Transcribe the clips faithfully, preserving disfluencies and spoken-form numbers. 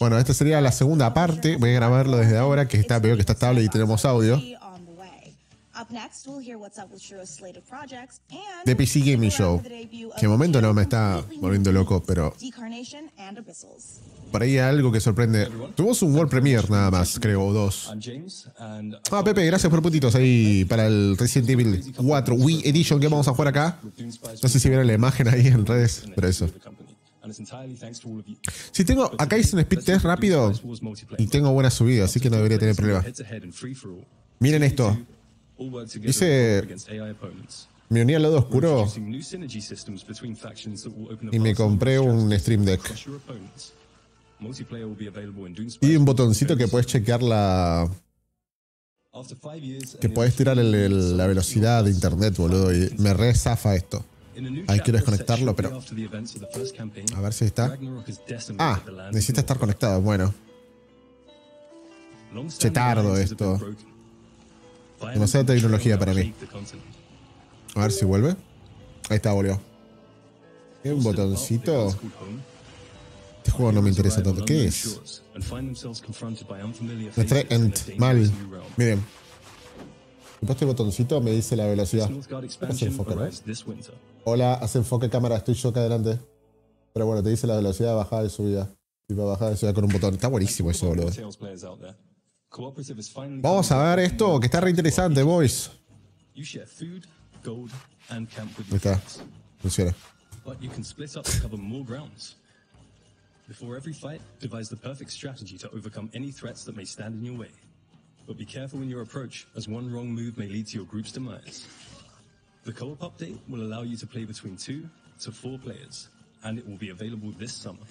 Bueno, esta sería la segunda parte. Voy a grabarlo desde ahora, que está, veo que está estable y tenemos audio. De P C Gaming Show. Que de momento no me está volviendo loco, pero... Por ahí algo que sorprende. Tuvimos un World Premiere nada más, creo, dos. Ah, Pepe, gracias por puntitos ahí para el Resident Evil cuatro Wii Edition que vamos a jugar acá. No sé si vieron la imagen ahí en redes, pero eso. Si tengo... Acá hice un speed test rápido y tengo buena subida, así que no debería tener problema. Miren esto. Dice... Me uní al lado oscuro y me compré un Stream Deck. Y un botoncito que puedes chequear la... Que puedes tirar el, el, la velocidad de internet, boludo. Y me re zafa esto. Ahí quiero desconectarlo, pero... A ver si está. Ah, necesita estar conectado, bueno. Che tardo esto. Demasiada tecnología para mí. A ver si vuelve. Ahí está, volvió. ¿Hay un botoncito? Este juego no me interesa tanto. ¿Qué es? Me trae Ent. Mal. Miren. Me puesto el botoncito, me dice la velocidad. Hace enfoque, ¿no? Hola, hace enfoque cámara. Estoy yo acá adelante. Pero bueno, te dice la velocidad de bajada y subida. Y para bajar y subida con un botón. Está buenísimo eso, boludo. Vamos a ver esto, que está re interesante, boys. Ahí está. Funciona. Before every fight, devise the perfect strategy to overcome any threats that may stand in your way. But be careful in your approach, as one wrong move may lead to your group's demise. The co-op update will allow you to play between two to four players, and it will be available this summer.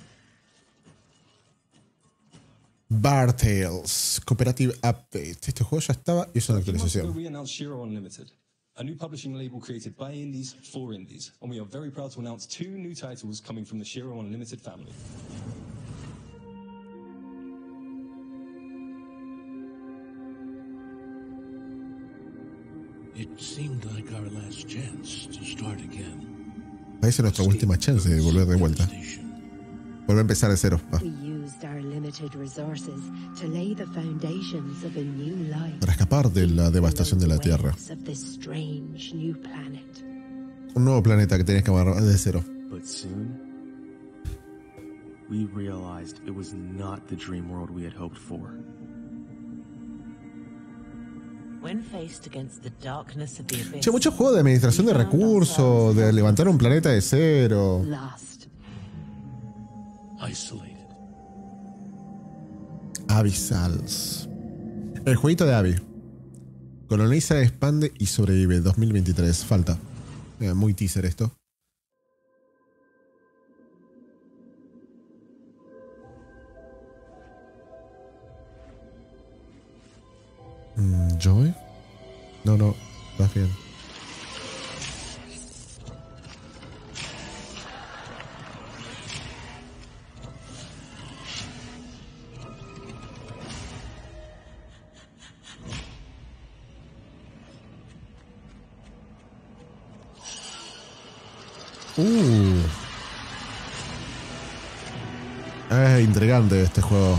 Bar Tales Cooperative Update. Este juego ya estaba y es una actualización. We announced Shiro Unlimited, a new publishing label created by indies for indies, and we are very proud to announce two new titles coming from the Shiro Unlimited family. It seemed like our last chance to start again. Esa es nuestra última chance de volver de vuelta. Volver a empezar de cero. Ah. Para escapar de la devastación de la Tierra. Un nuevo planeta que tenías que amarrar desde cero. Che, muchos juegos de administración de recursos, de levantar un planeta de cero. Abyssals. El jueguito de Abby. Coloniza, expande y sobrevive. dos mil veintitrés. Falta. Eh, muy teaser esto. Mm, ¿Joy? No, no. Estás bien. Uh. Es intrigante este juego.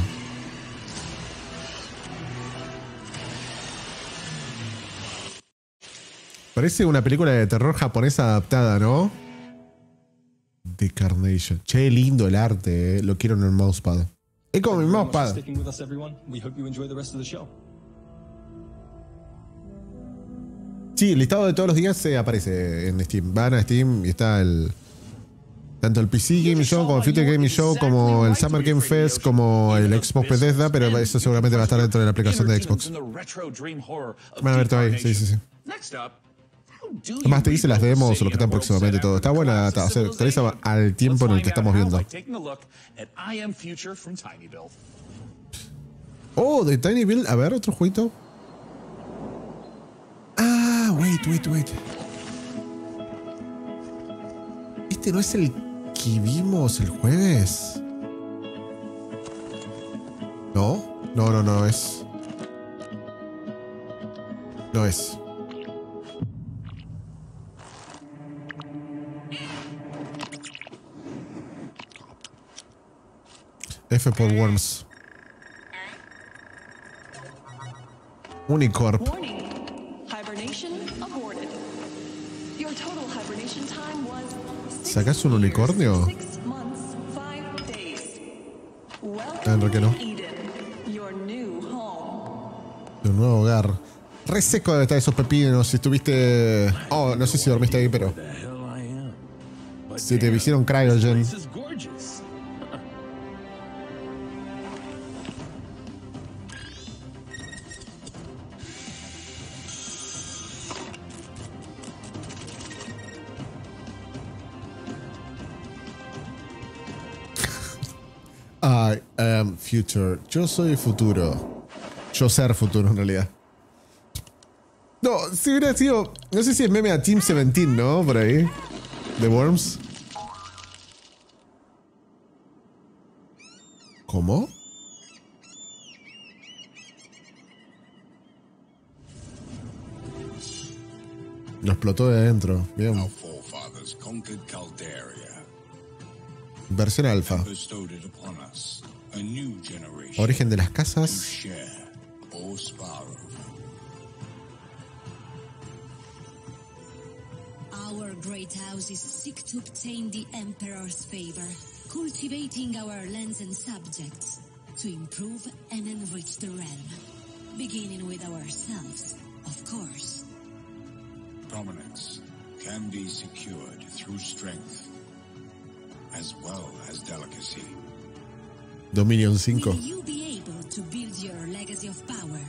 Parece una película de terror japonesa adaptada, ¿no? Decarnation. Che, lindo el arte, eh. Lo quiero en el mousepad. Es como mi mousepad. Sí, el listado de todos los días se aparece en Steam. Van a Steam y está el... Tanto el P C Gaming Show, como el Future Gaming Show, como el Summer Game Fest, como el Xbox Bethesda, pero eso seguramente va a estar dentro de la aplicación de Xbox. Van a ver todo ahí, sí, sí, sí. Además te dice las demos o lo que están próximamente todo. Está buena, está, o sea, actualiza al tiempo en el que estamos viendo. Oh, de Tiny Build, a ver, otro jueguito. Ah, wait, wait, wait. ¿Este no es el que vimos el jueves? No, no, no, no es. No es. F F L Worms. Unicorp. Warning. Hibernation aborted. Your total hibernation time was six un unicornio. Six months, five days. Welcome to Eden, your new home. Tu nuevo hogar. Reseco debe estar esos pepinos. Si estuviste... Oh, no sé si dormiste ahí, pero... Si te hicieron cryogen. I am future. Yo soy futuro. Yo ser futuro, en realidad. No, si hubiera sido... No sé si es meme a Team diecisiete, ¿no? Por ahí. The Worms. ¿Cómo? Lo explotó de adentro. Bien. Versión alfa. Origen de las casas. Our great houses seek to obtain the Emperor's favor, cultivating our lands and subjects to improve and enrich the realm, beginning with ourselves, of course. Dominance can be secured through strength, as well as delicacy. Dominion five. Will you be able to build your legacy of power?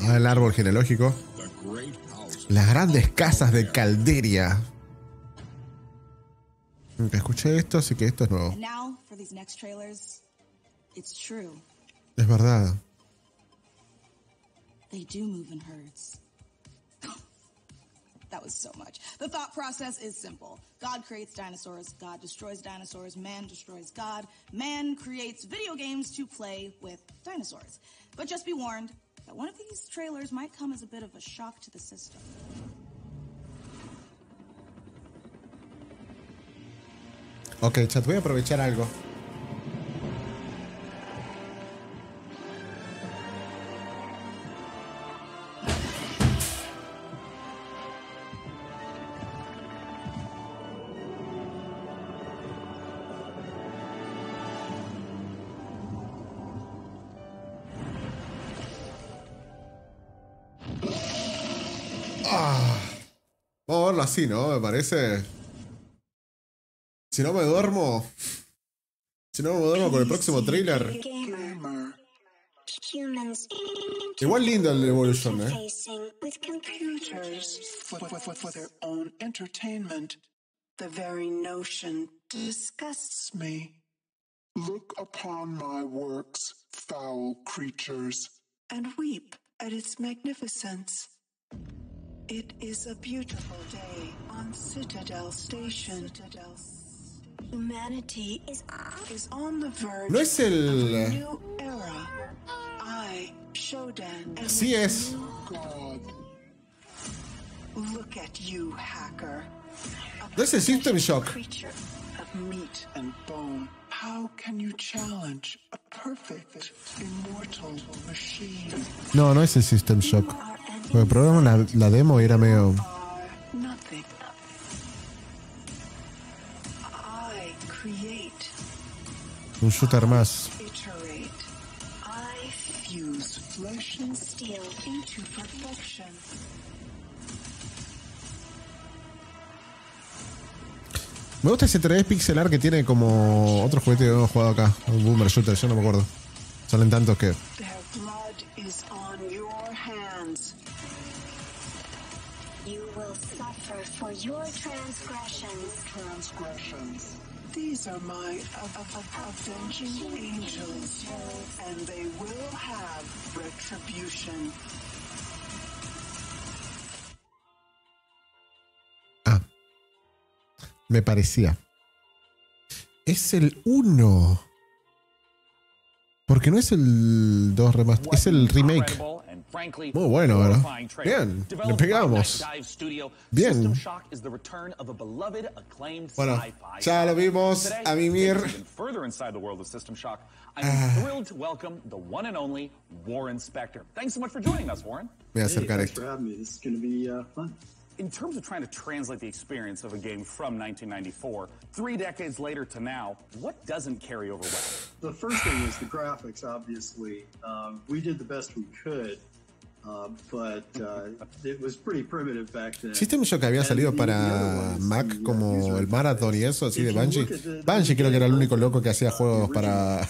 Ah, el árbol genealógico. Las grandes casas de Calderia. Nunca escuché esto, así que esto es nuevo. Es verdad. They do move in herds. That was so much. The thought process is simple. God creates dinosaurs. God destroys dinosaurs. Man destroys God. Man creates video games to play with dinosaurs. But just be warned that one of these trailers might come as a bit of a shock to the system. Ok, chat, voy a aprovechar algo. Así, ¿no? Me parece. Si no me duermo. Si no me duermo con el próximo trailer. Igual lindo el Evolution, ¿eh? It is a beautiful day on Citadel Station. Humanity is on the verge no es el... of a new era. I, Shodan, and sí es. God. Look at you, hacker. No es el System Shock. Creature of meat and bone. How can you challenge a perfect immortal machine? No, no es el System Shock. Porque probamos la, la demo y era medio... Un shooter más. Me gusta ese tres D pixelar que tiene como otro juguete que hemos jugado acá. Un boomer shooter, yo no me acuerdo. Salen tantos que... For your transgressions. Transgressions. These are my avenging angels, and they will have retribution. Ah, me parecía. Es el uno. Porque no es el dos remaster, es el remake. Frankly, oh, bueno, ¿verdad? Bien, le pegamos. Bien. Bueno, ya lo vimos, a mimir. Voy a acercar esto. In terms of trying to translate the experience of a game from nineteen ninety-four, three decades later to now, what doesn't carry over well? The first thing is the graphics, obviously. Um, we did the best we could, uh, but uh, it was pretty primitive back then. System Shock había salido para Mac como el Marathon y eso, así de Bungie. Bungie creo que era el único loco que hacía juegos para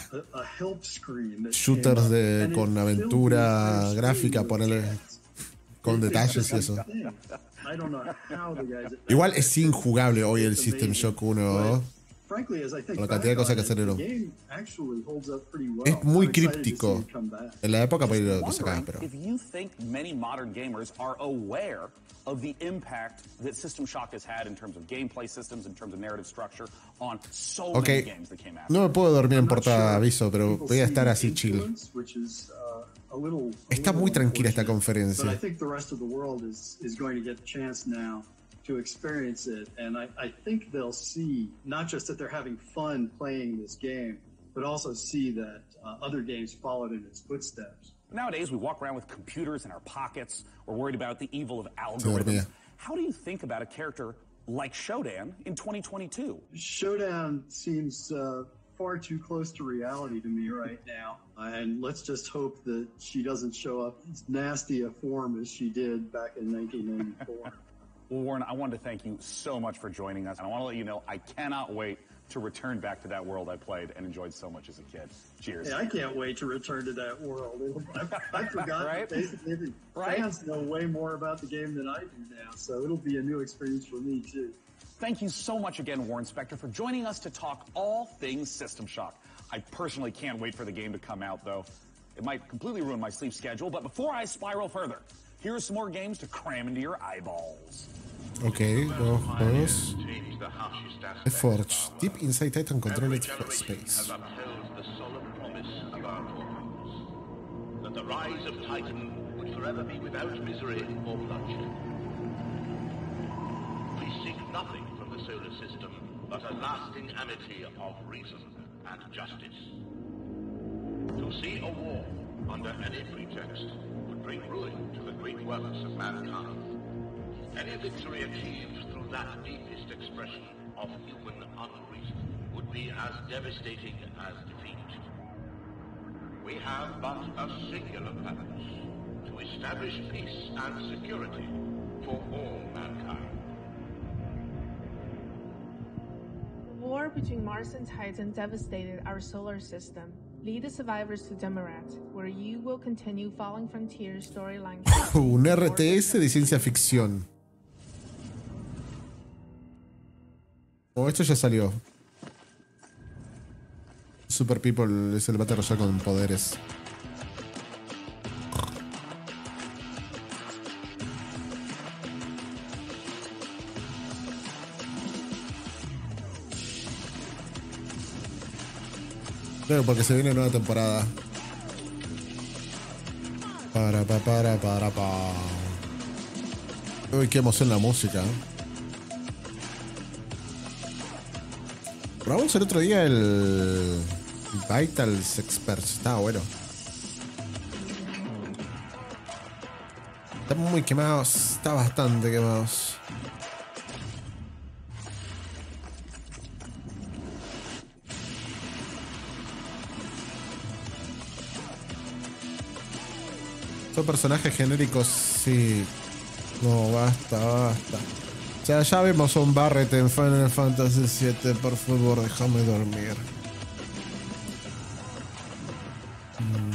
shooters de, con aventura gráfica, ponerle con detalles y eso. Igual es injugable hoy el System Shock uno, con la cantidad de cosas que salieron. Es muy críptico. En la época para ir a cosas acá, pero... of the impact that System Shock has had in terms of gameplay systems, in terms of narrative structure, on so okay. many games that came out. No me puedo dormir en portaaviso, pero voy a estar así chill. Está muy tranquila esta conferencia. But I think the rest of the world is, is going to get the chance now to experience it, and I, I think they'll see not just that they're having fun playing this game, but also see that uh, other games followed in its footsteps. Nowadays, we walk around with computers in our pockets. We're worried about the evil of algorithms. How do you think about a character like Shodan in twenty twenty-two? Shodan seems uh, far too close to reality to me right now. And let's just hope that she doesn't show up as nasty a form as she did back in nineteen ninety-four. Well, Warren, I wanted to thank you so much for joining us. And I want to let you know I cannot wait to return back to that world I played and enjoyed so much as a kid. Cheers. Hey, I can't wait to return to that world. I, I forgot right? basically right? fans know way more about the game than I do now, so it'll be a new experience for me too. Thank you so much again, Warren Spector, for joining us to talk all things System Shock. I personally can't wait for the game to come out, though. It might completely ruin my sleep schedule, but before I spiral further, here are some more games to cram into your eyeballs. Okay, dos juegos. The Forge. Deep inside Titan Control it for space. Any victory achieved through that deepest expression of human unreason would be as devastating as defeat. We have but a singular purpose, to establish peace and security for all mankind. The war between Mars and Titan devastated our solar system. Lead the survivors to Demarat, where you will continue following Frontier storyline. Un R T S de ciencia ficción. Oh, esto ya salió. Super People es el Battle Royale con poderes. Claro, porque se viene nueva temporada. Para, para, para, para, para. Uy, qué emoción la música. Probamos el otro día el Vitals Experts, estaba bueno. Está muy quemados, está bastante quemados. Son personajes genéricos, sí. No, basta, basta. Ya, ya vemos a un Barret en Final Fantasy siete, por favor, déjame dormir. Mm.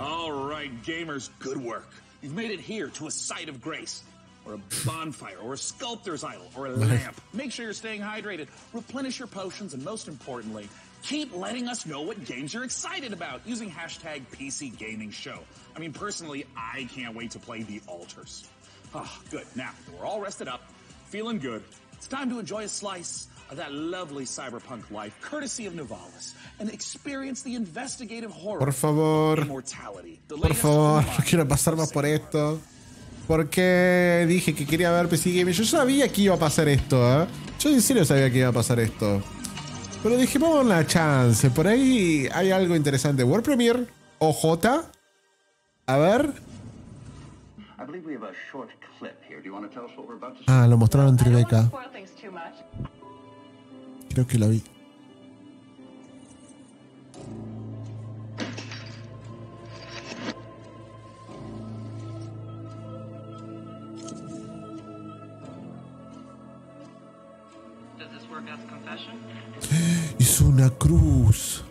All right, gamers, good work. You've made it here to a site of grace, or a bonfire, or a sculptor's idol, or a lamp. Make sure you're staying hydrated, replenish your potions, and most importantly, keep letting us know what games you're excited about using hashtag P C Gaming Show. I mean, personally, I can't wait to play The Alters. Ah, oh, good. Now, we're all rested up, feeling good. It's time to enjoy a slice of that lovely cyberpunk life, courtesy of Novalis, and experience the investigative horror. Por favor, por favor, no quiero pasar más por esto. Porque dije que quería ver P C Gaming. Yo sabía que iba a pasar esto, ¿eh? Yo en serio sabía que iba a pasar esto. Pero dije, vamos a una chance. Por ahí hay algo interesante. World Premiere, O J. A ver. Ah, lo mostraron en Tribeca. Creo que lo vi. Hizo una cruz.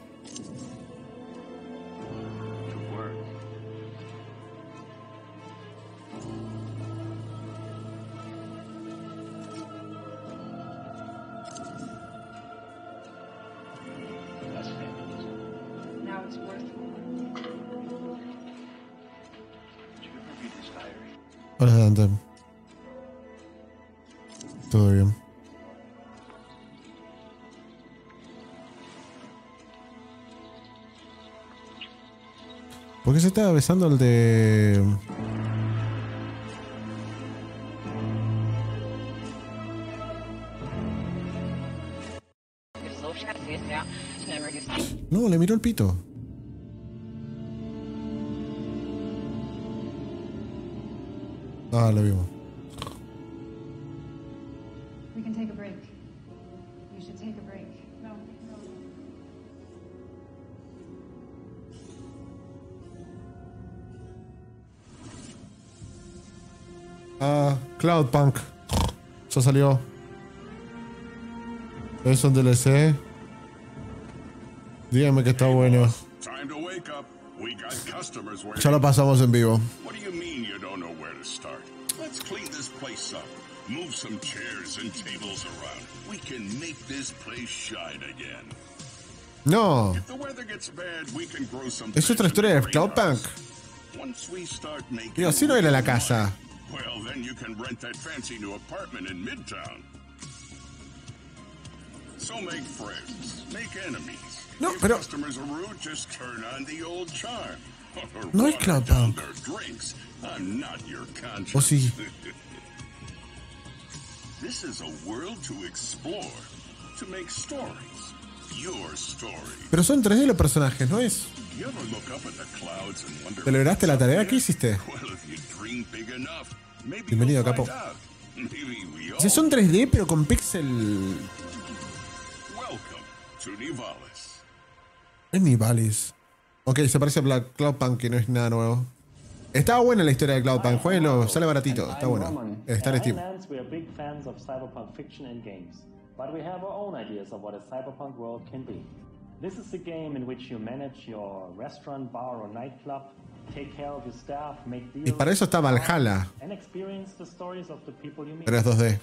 Hola, Dante. Todo bien. ¿Por qué se estaba besando el de...? No, le miró el pito. Ah, lo vimos. Ah, Cloudpunk. Ya salió. Es un D L C. Dígame que está bueno. Ya lo pasamos en vivo. Move some chairs and tables around. We can make this place shine again. No. If the weather gets bad, we can grow some. Es otra historia de Cloudpunk. Yo sí no era la casa. Well, then you can rent that fancy new apartment in Midtown. So make friends, make enemies. No, pero customers are rude, just turn on the old charm. No hay Cloudpunk. I'm not your conscience. Oh, sí. This is a world to explore, to make stories, your story. Pero son tres de los personajes, ¿no es? ¿Te lograste la tarea? ¿Qué hiciste? Bienvenido, capo. Si son tres D, pero con pixel... Es Nivalis. Ok, se parece a Cloudpunk, que no es nada nuevo. Está buena la historia de Cloudpunk, jueguenlo, sale baratito, está bueno. Está en Steam. Y para eso está Valhalla. Pero es dos D.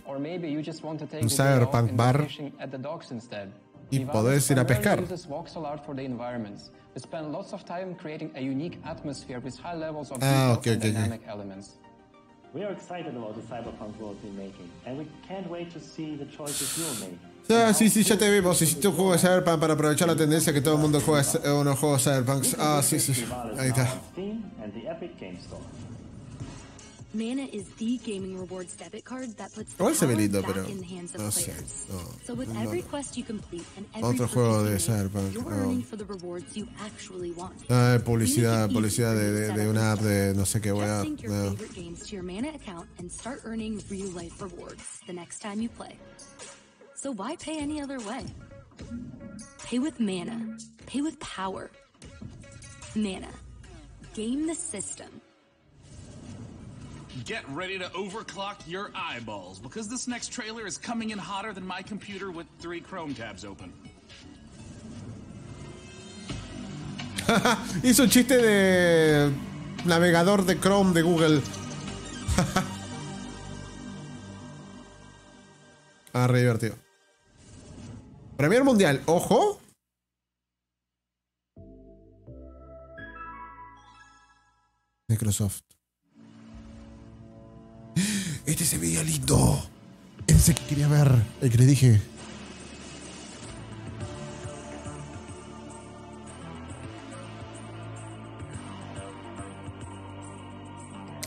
Un cyberpunk bar. Y podés ir a pescar. Ah, ok, ok, ok. We are excited about the cyberpunk world we're making, and we can't wait to see the choices you'll make. Ah, sí, sí, ya te vimos. Hiciste un juego de cyberpunk para aprovechar la tendencia que todo el mundo juega unos juegos cyberpunks. Ah, sí, sí. Ahí está. Mana is the gaming rewards debit card that puts the power back in the hands of players. So with every quest you complete and every purchase you make, you're earning for the rewards you actually want. Ah, publicidad, publicidad de de una app de no sé qué wea. Just sync your favorite games to your Mana account and start earning real life rewards the next time you play. So why pay any other way? Pay with Mana. Pay with power. Mana. Game the system. Get ready to overclock your eyeballs, because this next trailer is coming in hotter than my computer with three Chrome tabs open. Hizo un chiste de navegador de Chrome de Google. Ah, re divertido. Premier Mundial, ojo. Microsoft. Este se veía lindo. Ese que quería ver. El que le dije.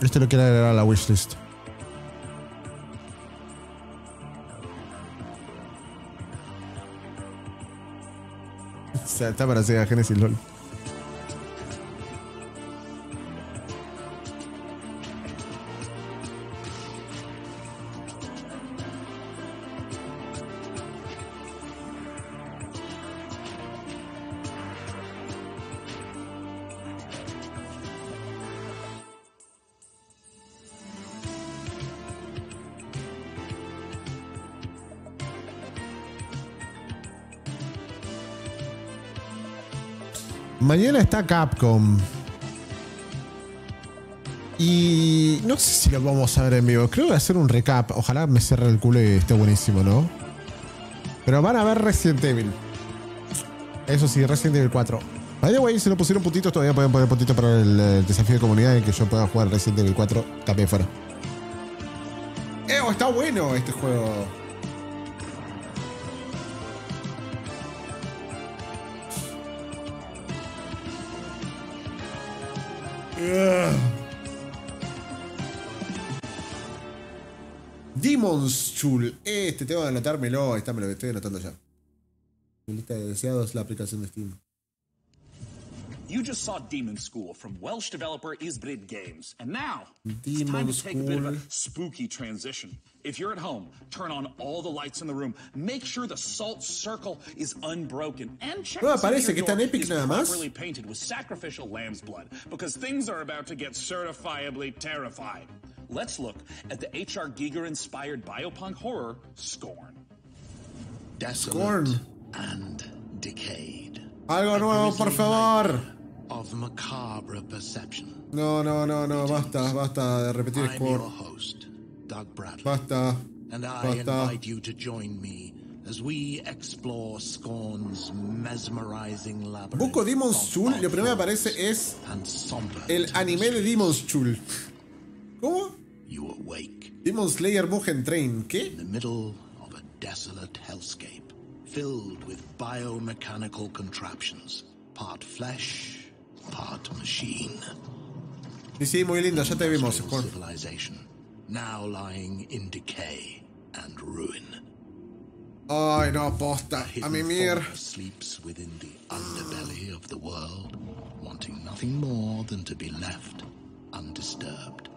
Este lo quiero agregar a la wishlist. Se alta para Sega Genesis LOL. Mañana está Capcom. Y no sé si lo vamos a ver en vivo. Creo que voy a hacer un recap. Ojalá me cierre el culo y esté buenísimo, ¿no? Pero van a ver Resident Evil. Eso sí, Resident Evil cuatro. By the way, si no pusieron puntitos, todavía pueden poner puntitos para el, el desafío de comunidad en que yo pueda jugar Resident Evil cuatro también fuera. ¡Eh! Está bueno este juego. Demon School. Este tengo que anotármelo. Está, me lo estoy anotando ya. Mi lista de deseados, la aplicación de Steam. You just saw Demon School from Welsh developer Isbrid Games. And now, Demon it's time to take a bit of a spooky transition. If you're at home, turn on all the lights in the room. Make sure the salt circle is unbroken. And check oh, parece que tan epic nada más. Really painted with sacrificial lamb's blood because things are about to get certifiably terrifying. Let's look at the H R Giger-inspired biopunk horror Scorn. Desolate Scorn. And decayed. Algo nuevo, por favor. Of macabre perception. No, no, no, no, basta, basta de repetir Scorn. Basta, and I invite you to join me as we explore Scorn's mesmerizing labyrinth. Busco Demon School, lo primero que aparece es el anime de Demon School. ¿Cómo? You awake. Demon Slayer Mugen Train, ¿qué? In the middle of a desolate hellscape filled with biomechanical contraptions, part flesh, part machine. Sí, sí, muy lindo, ya te vimos, Scorn. Now lying in decay and ruin. Ay, no, posta. A mimir. Sleeps within the underbelly of the world, wanting nothing more than to be left undisturbed.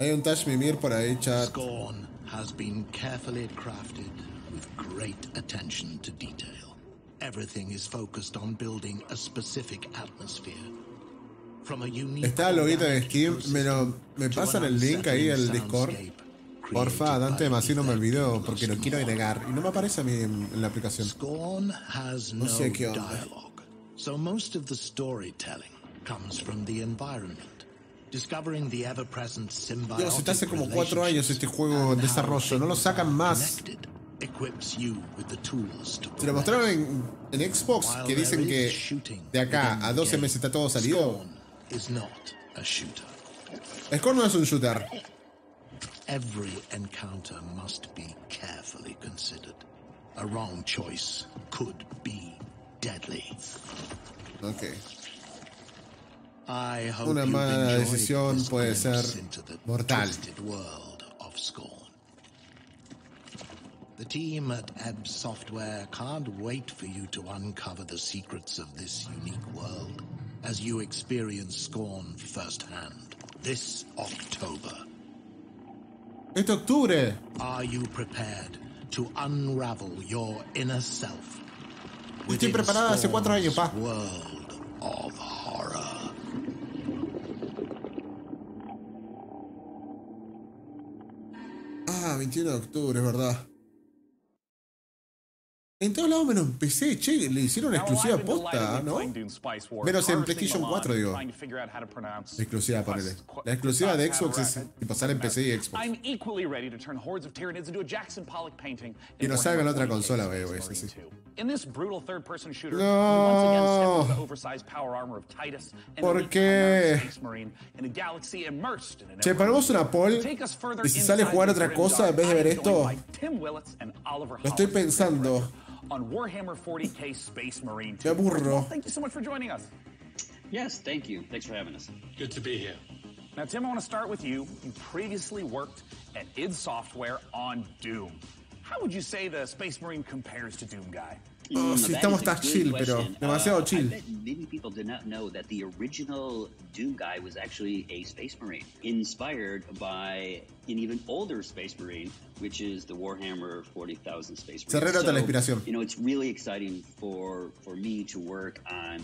Hay un touch mimir por ahí, chat. Scorn has been carefully crafted with great attention to detail. Everything is focused on building a specific atmosphere. Está el loguito de Steam, me, lo, me pasan el link ahí al Discord. Porfa, Dante Masino me olvidó porque lo quiero agregar y no me aparece a mí en, en la aplicación. No sé qué onda. So most of the storytelling comes from the environment, discovering the ever-present symbiotic. Dios, está hace como cuatro años este juego en desarrollo, no lo sacan más. Se lo mostraron en, en Xbox que dicen que de acá a doce meses está todo salido. Is not a shooter. Scorn no es un shooter. Every encounter must be carefully considered. A wrong choice could be deadly. Okay. I hope Una mala decisión puede ser mortal. World of Scorn. The team at E B Software can't wait for you to uncover the secrets of this unique world. As you experience Scorn firsthand this October. Este octubre. Are you prepared to unravel your inner self? Estoy preparada hace cuatro años, pa. World of horror. Ah, veintiuno de octubre, es verdad. En todos lados menos en P C, che, le hicieron una exclusiva posta, ¿no? Menos en PlayStation cuatro, digo. Exclusiva, ponele. La exclusiva de Xbox es pasar en P C y Xbox. Y no salga en otra consola, wey, wey, sí, sí. No. ¿Por qué? Che, ponemos una poll y si sale a jugar otra cosa en vez de ver esto. Lo estoy pensando. On Warhammer forty K Space Marine. Qué burro. Thank you so much for joining us. Yes, thank you. Thanks for having us. Good to be here. Now, Tim, I want to start with you. You previously worked at id Software on Doom. How would you say the Space Marine compares to Doom Guy? Oh, si estamos tan chill, pero demasiado chill. Uh, I bet many people did not know that the original Doom Guy was actually a Space Marine, inspired by an even older Space Marine, which is the Warhammer forty thousand Space Marine. Se relata la inspiración. You know, it's really exciting for for me to work on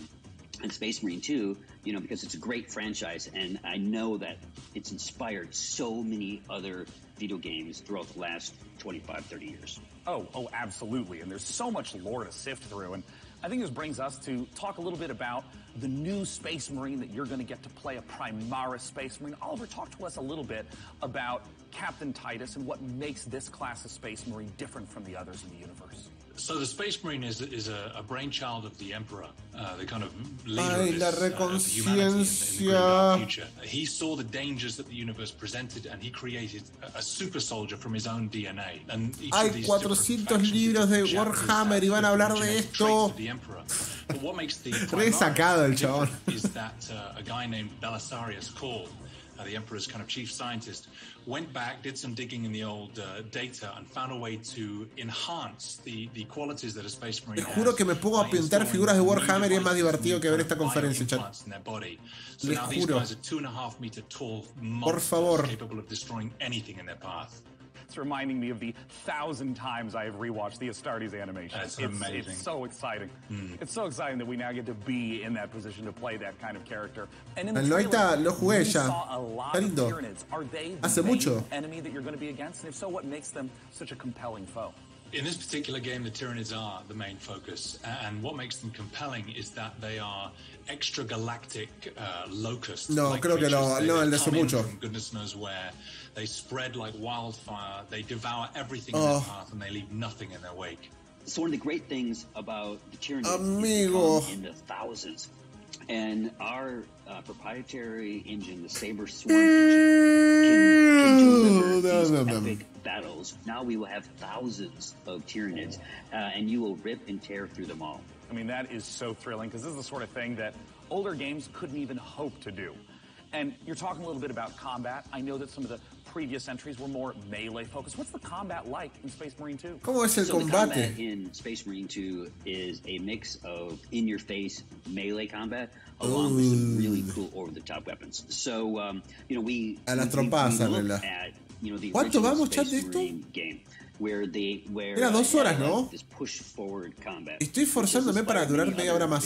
and Space Marine two, you know, because it's a great franchise, and I know that it's inspired so many other video games throughout the last twenty-five, thirty years. Oh, oh, absolutely, and there's so much lore to sift through, and I think this brings us to talk a little bit about the new Space Marine that you're going to get to play, a Primaris Space Marine. Oliver, talk to us a little bit about Captain Titus and what makes this class of Space Marine different from the others in the universe. So the Space Marine is is a, a brainchild of the Emperor, uh, the kind of leader Ay, of, this, uh, of humanity in, in the future. He saw the dangers that the universe presented, and he created a, a super soldier from his own D N A. And each Hay of these cuatrocientos libros de Warhammer y van a hablar de esto. Of the Emperor. But what makes the Primaris is that uh, a guy named Belisarius Call, uh, the Emperor's kind of chief scientist, went back, did some digging in the old uh, data, and found a way to enhance the, the qualities that a Space Marine has. Te juro que me pongo a pintar figuras de Warhammer y es más divertido que ver esta conferencia, chat. So now these guys are two and a half meter tall monsters capable of destroying anything in their path. It's reminding me of the thousand times I have rewatched the Astartes animation. That's it's, amazing. It's so exciting. Mm. It's so exciting that we now get to be in that position to play that kind of character. And in the trailer, Noita, lo jugué we ya. Saw a lot of Tyranids. Are they the main mucho. enemy that you're going to be against? And if so, what makes them such a compelling foe? In this particular game, the Tyranids are the main focus, and what makes them compelling is that they are extragalactic uh, locusts. No, like creo que no, they, no, they no come in from goodness knows where. They spread like wildfire. They devour everything oh. in their path, and they leave nothing in their wake. So one of the great things about the Tyranids Amigo. is they come in the thousands, and our uh, proprietary engine, the Saber Swarm engine, can, can deliver no, these no, epic. No. battles. Now we will have thousands of Tyranids, uh, and you will rip and tear through them all. I mean, that is so thrilling, because this is the sort of thing that older games couldn't even hope to do. And you're talking a little bit about combat. I know that some of the previous entries were more melee-focused. What's the combat like in Space Marine two? ¿Cómo es el so combate? The combat in Space Marine two is a mix of in-your-face melee combat, along Ooh. with some really cool over-the-top weapons. So, um, you know, we, we, we, we look at You know, the ¿Cuánto vamos, chat, de esto? Where they, where Mira, dos horas, ¿no? Estoy forzándome para durar media hora más.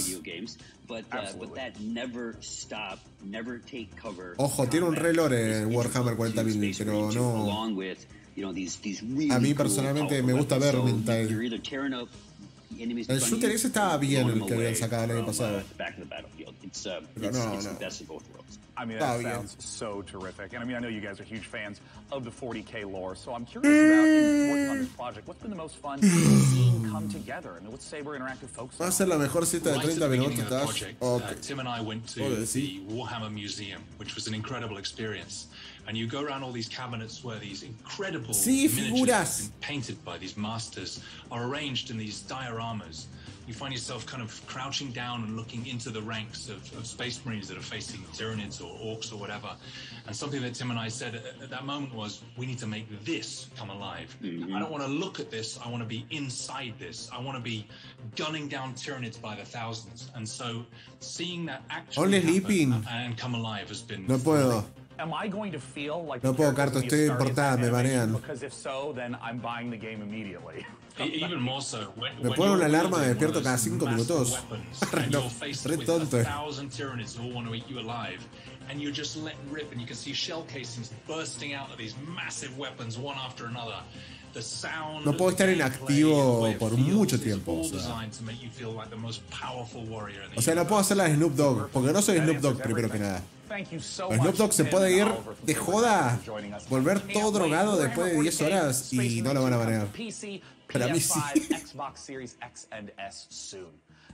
But, uh, but that never stop, never take cover Ojo, tiene un relore Warhammer cuarenta mil, pero no... A mí personalmente me gusta ver mental. El shooter ese estaba bien, el que habían sacado el año pasado. Pero no, no. I mean, that oh, sounds yeah. so terrific. And I mean, I know you guys are huge fans of the forty K lore, so I'm curious about in working on this project, what's been the most fun seeing come together? I mean, what's Saber Interactive focused on? Va a ser la mejor cita de treinta minutos, Dash. Okay. Uh, Tim and I went to Joder, sí. the Warhammer Museum, which was an incredible experience. And you go around all these cabinets where these incredible sí, miniatures painted by these masters are arranged in these dioramas. You find yourself kind of crouching down and looking into the ranks of, of Space Marines that are facing Tyranids or Orcs or whatever. And something that Tim and I said at, at that moment was, we need to make this come alive. Mm-hmm. I don't want to look at this. I want to be inside this. I want to be gunning down Tyranids by the thousands. And so seeing that actually happen and come alive has been... No puedo. Am I going to feel like no puedo, Carto, estoy importada, me banean. Because if so, then I'm buying the game immediately. Even more so. When, me pongo una alarma, me despierto cada cinco minutos. No, re tonto. And you just let rip, and you can see shell casings bursting out of these massive weapons one after another. The sound no puedo estar inactivo por mucho tiempo. O sea. o sea, no puedo hacer la de Snoop Dogg, porque no soy Snoop Dogg primero que nada. Snoop Dogg se puede ir de joda, volver todo drogado después de diez horas y no lo van a manejar. Para mí sí.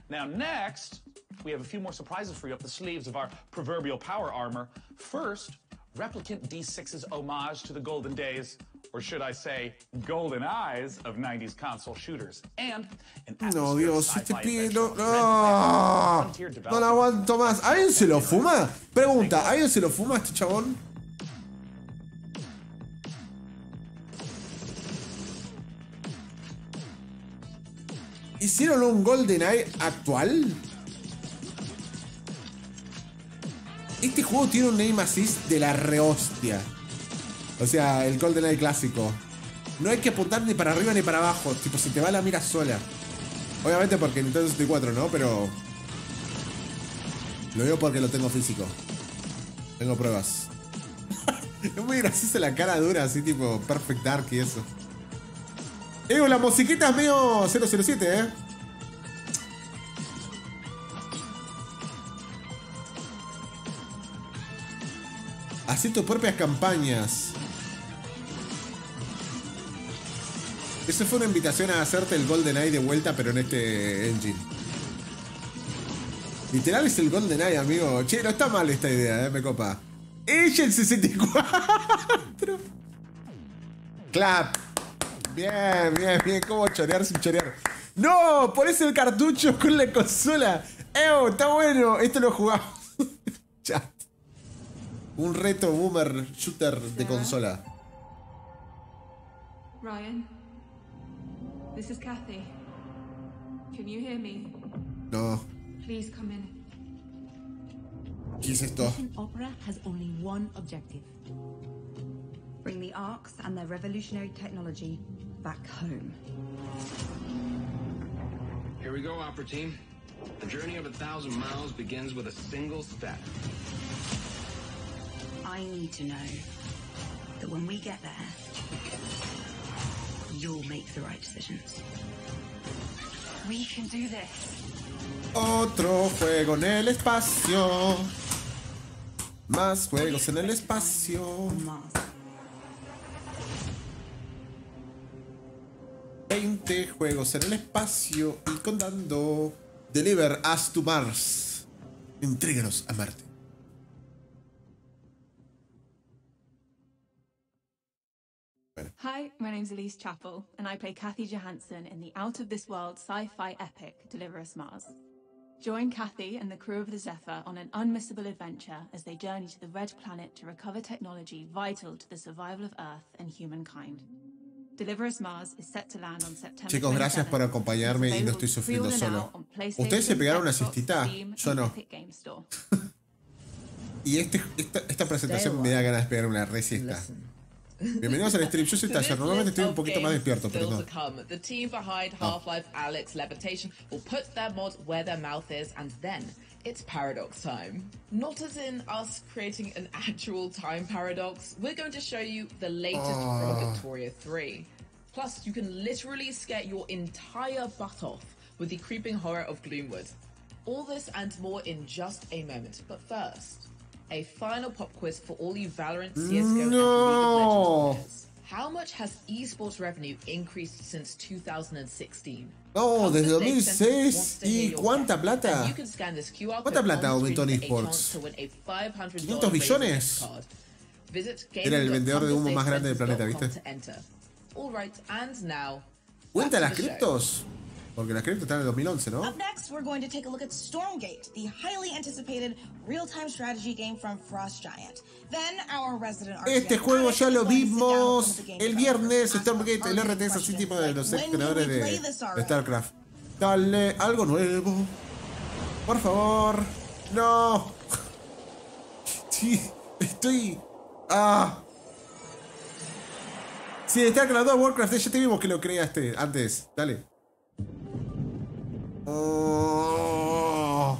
Now next, we have a few more surprises for you up the sleeves of our proverbial power armor. First, Replicant D six's homage to the golden days or should I say, golden eyes of nineties console shooters, and an no, Dios, si no, no, no la aguanto más. ¿Alguien se lo fuma? Pregunta, ¿alguien se lo fuma este chabón? ¿Hicieron un GoldenEye actual? Este juego tiene un aim assist de la rehostia. O sea, el GoldenEye clásico. No hay que apuntar ni para arriba ni para abajo. Tipo, se te va la mira sola. Obviamente porque Nintendo sesenta y cuatro, ¿no? Pero... lo veo porque lo tengo físico. Tengo pruebas. Es muy graciosa la cara dura, así tipo Perfect Dark y eso. Ego, la musiquita es medio cero cero siete, ¿eh? Hacé tus propias campañas. Eso fue una invitación a hacerte el GoldenEye de vuelta, pero en este engine. Literal es el GoldenEye, amigo. Che, no está mal esta idea, ¿eh? Me copa. ¡Ella el sesenta y cuatro! ¡Clap! Bien, bien, bien. ¿Cómo chorear sin chorear? ¡No! ¡Ponés el cartucho con la consola! ¡Ew! ¡Está bueno! Esto lo jugamos. Chat. Un reto boomer shooter de consola. Ryan. This is Kathy. Can you hear me? No. Please come in. ¿Qué es esto? Opera has only one objective. Bring the Arcs and their revolutionary technology back home. Here we go, Opera Team. The journey of a thousand miles begins with a single step. I need to know that when we get there, you'll make the right decisions. We can do this. Otro juego en el espacio. Más juegos en el espacio. veinte juegos en el espacio y contando. Deliver Us to Mars. Entréganos a Marte. Bueno. Hi, my name's Elise Chappell and I play Kathy Johansson in the out of this world sci-fi epic Deliver Us Mars. Join Kathy and the crew of the Zephyr on an unmissable adventure as they journey to the Red Planet to recover technology vital to the survival of Earth and humankind. Deliver Us Mars is set to land on September. Chicos, gracias por acompañarme y no estoy sufriendo solo. ¿Ustedes se pegaron una siestita? Yo no. Y este, esta, esta presentación me da ganas de pegar una re siesta. Bienvenidos al stream. Yo soy Tasha. Normalmente estoy un poquito más despierto, pero no. The team behind Half-Life: Alyx Levitation will put their mod where their mouth is, and then it's paradox time. Not as in us creating an actual time paradox. We're going to show you the latest oh. from Victoria three. Plus, you can literally scare your entire butt off with the creeping horror of Gloomwood. All this and more in just a moment. But first, a final pop quiz for all you Valorant, C S G O, no. and League of Legends players. How much has esports revenue increased since two thousand sixteen? No, desde dos mil seis. ¿Y cuánta plata? ¿Cuánta plata aumentó en eSports? quinientos millones. Era el vendedor de humo más grande del planeta, ¿viste? ¿Cuenta las criptos? Porque las criptos están en dos mil once, ¿no? Up next, we're going to take a look at Stormgate, the highly anticipated real-time strategy game from Frost Giant. Then our resident R T S. Este juego ya lo vimos el viernes, Stormgate, el R T S, así tipo de los creadores de, de StarCraft. Dale algo nuevo. Por favor. No. Sí, estoy... Ah. Si sí, StarCraft dos, Warcraft, ya te vimos que lo creaste antes. Dale. Oh.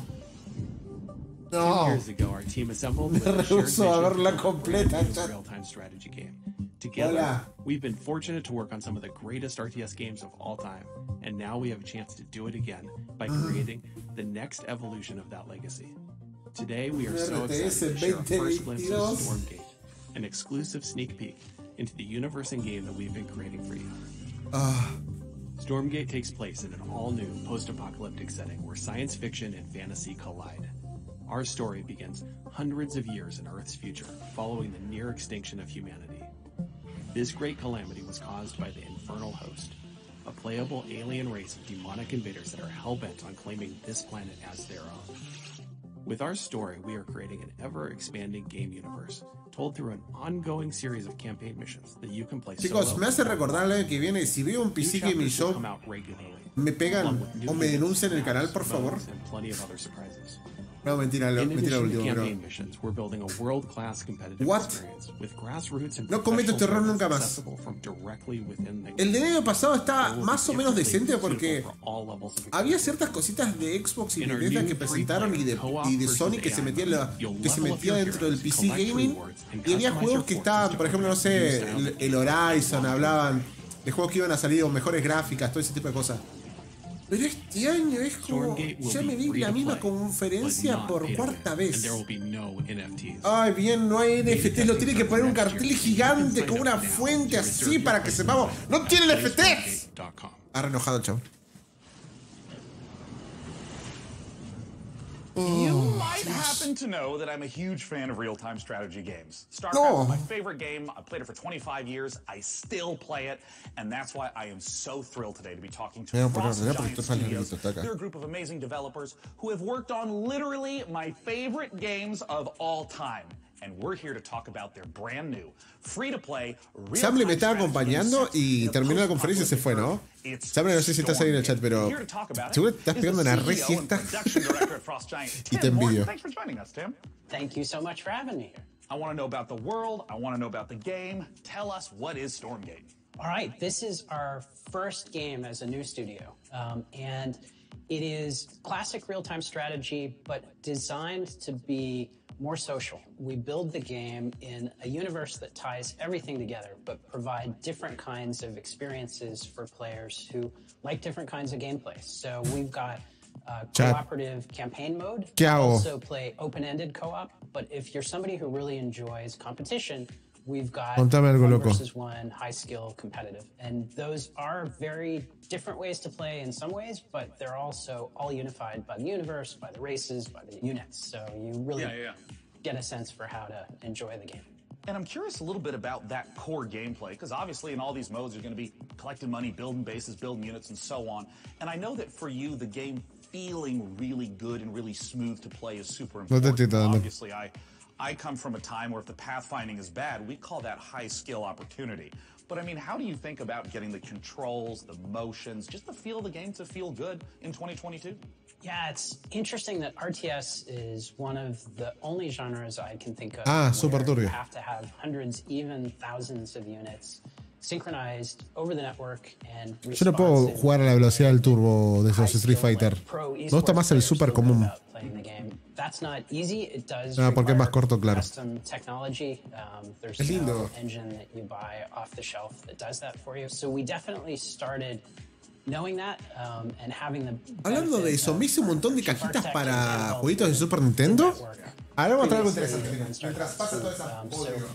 No. Years ago, our team assembled with a shared vision for a real-time strategy game. Together, Hola. we've been fortunate to work on some of the greatest R T S games of all time, and now we have a chance to do it again by creating the next evolution of that legacy. Today, we are so excited to share our first glimpse of Stormgate, an exclusive sneak peek into the universe and game that we've been creating for you. Ah. Uh. Stormgate takes place in an all-new post-apocalyptic setting where science fiction and fantasy collide. Our story begins hundreds of years in Earth's future, following the near extinction of humanity. This great calamity was caused by the Infernal Host, a playable alien race of demonic invaders that are hell-bent on claiming this planet as their own. With our story, we are creating an ever-expanding game universe, told through an ongoing series of campaign missions that you can play. Chicos, me hace recordar el año que viene. Si veo un P C Gaming Show, me pegan o me denuncian el canal, por favor. No, mentira, lo, mentira lo último, pero... What? No cometo terror nunca más. El del año pasado estaba más o menos decente porque había ciertas cositas de Xbox y Bethesda que presentaron y de, y de Sony que se metía la, que se metía dentro del P C Gaming, y había juegos que estaban, por ejemplo, no sé, el, el Horizon, hablaban de juegos que iban a salir con mejores gráficas, todo ese tipo de cosas. Pero este año es como... Ya me di la misma conferencia por cuarta vez. Ay, bien, no hay N F Ts. Lo tiene que poner un cartel gigante con una fuente así para que sepamos. ¡No tiene N F Ts! Ha renojado el chavo. You might happen to know that I'm a huge fan of real-time strategy games. StarCraft is my favorite game. I've played it for twenty-five years. I still play it, and that's why I am so thrilled today to be talking to Frost Giant Studios. They're a group of amazing developers who have worked on literally my favorite games of all time. And we're here to talk about their brand new, free-to-play, real-time Samble me está acompañando y terminó la conferencia y se fue, ¿no? Samble, no sé si estás ahí en el chat, pero seguro te estás pegando una resiesta y te envidio. Thank you so much for having me here. I want to know about the world. I want to know about the game. Tell us, what is Stormgate? All right, this is our first game as a new studio, um, and it is classic real-time strategy, but designed to be more social. We build the game in a universe that ties everything together, but provide different kinds of experiences for players who like different kinds of gameplay. So we've got uh, cooperative campaign mode. You can also play open-ended co-op, but if you're somebody who really enjoys competition, we've got one versus one, high skill, competitive. And those are very different ways to play in some ways, but they're also all unified by the universe, by the races, by the units. So you really yeah, yeah. get a sense for how to enjoy the game. And I'm curious a little bit about that core gameplay, because obviously in all these modes, you're going to be collecting money, building bases, building units, and so on. And I know that for you, the game feeling really good and really smooth to play is super important. Obviously, I... I come from a time where if the pathfinding is bad, we call that high skill opportunity. But I mean, how do you think about getting the controls, the motions, just the feel of the game to feel good in twenty twenty-two? Yeah, it's interesting that R T S is one of the only genres I can think of ah, where you have to have hundreds, even thousands of units synchronized over the network and Yo no puedo jugar a la velocidad del turbo de esos Street Fighter. No está más el super común. Ah, porque es más corto, claro. Es lindo. Hablando de eso, me hice un montón de cajitas para jueguitos de Super Nintendo. Ahora vamos a traer algo interesante. Mientras pasa toda esa polio.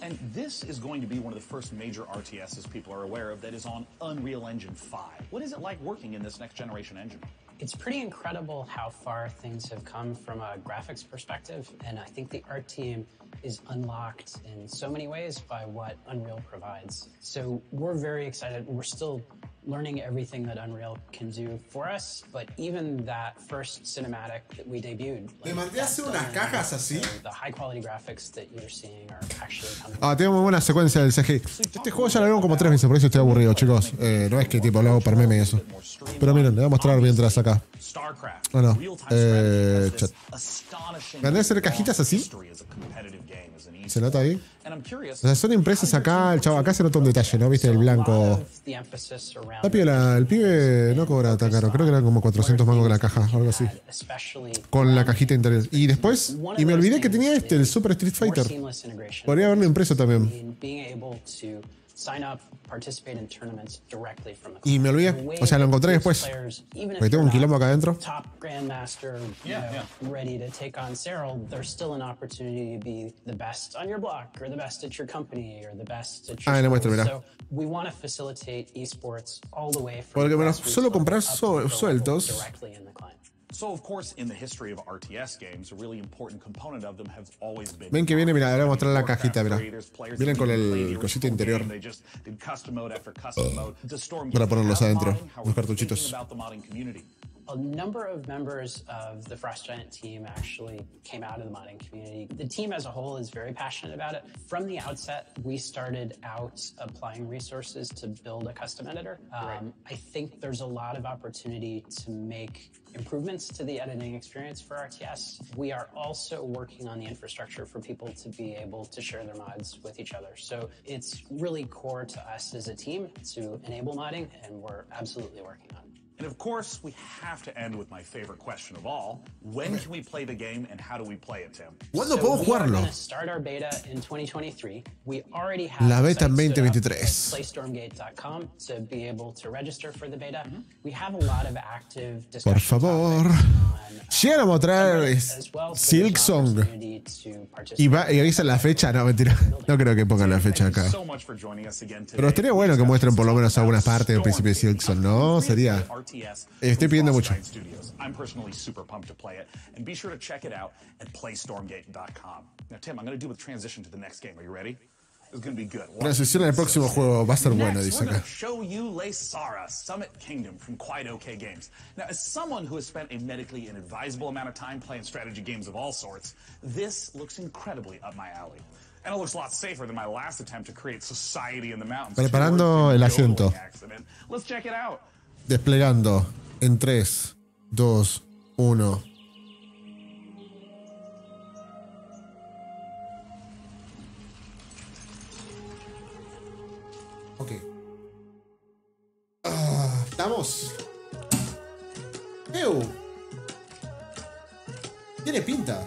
And this is going to be one of the first major R T Ss people are aware of that is on Unreal Engine five. What is it like working in this next generation engine? It's pretty incredible how far things have come from a graphics perspective, and I think the art team is unlocked in so many ways by what Unreal provides. So we're very excited. We're still learning everything that Unreal can do for us, but even that first cinematic that we debuted, like, mandé hacer unas cajas así. So the high-quality graphics that you're seeing are actually coming. Ah, tengo muy buena secuencia del C G I. Este juego ya lo vieron como tres veces, por eso estoy aburrido, chicos. Eh, no es que tipo lo hago por meme y eso. Pero miren, le voy a mostrar mientras acá. No, no. Eh, chat. Mandé hacer cajitas así. ¿Se nota ahí? O sea, son impresas acá, el chavo, acá se nota un detalle, ¿no? Viste el blanco. La piola, el pibe no cobra tan caro, creo que eran como cuatrocientos mangos de la caja, algo así. Con la cajita interior. Y después, y me olvidé que tenía este, el Super Street Fighter. Podría haberlo impreso también. Y me olvidé, o sea, lo encontré después. Porque tengo un quilombo acá adentro. Ah, no muestro, mirá. Porque me los suelo comprar so, sueltos. So, of course, in the history of R T S games, a really important component of them has always been. Ven que viene, mira, ahora voy a mostrar la cajita, mira. Vienen con el cosito interior uh, para ponerlos adentro, los cartuchitos. A number of members of the Frost Giant team actually came out of the modding community. The team as a whole is very passionate about it. From the outset, we started out applying resources to build a custom editor. Um, right. I think there's a lot of opportunity to make improvements to the editing experience for R T S. We are also working on the infrastructure for people to be able to share their mods with each other. So it's really core to us as a team to enable modding, and we're absolutely working on it. And of course, we have to end with my favorite question of all. When can we play the game and how do we play it, Tim? ¿Cuándo so podemos jugarlo? We're going to start our beta in twenty twenty-three. We already have la beta twenty twenty-three. play storm gate dot com to be able to register for the beta. Mm-hmm. We have a lot of active discussion. Por favor. Llegamos a traer Silksong. Y va y avisa la fecha, no mentira. No creo que pongan la fecha acá. Pero estaría bueno que muestren por lo menos algunas partes del principio de Silksong, ¿no? Sería Estoy pidiendo mucho. I'm personally super pumped to play it, and be sure to check it out at play storm gate dot com. Now, Tim, I'm going to do with transition to the next game. Are you ready? It's going to be good. Transición al próximo juego va a ser bueno, dice acá. Show you Laesara, Summit Kingdom from Quite OK Games. Now, as someone who has spent a medically inadvisable amount of time playing strategy games of all sorts, this looks incredibly up my alley. And it looks a lot safer than my last attempt to create society in the mountains. Preparando el asiento. Let's check it out. Desplegando en tres, dos, uno. Ok. Ah, estamos. ¡Ew! Tiene pinta.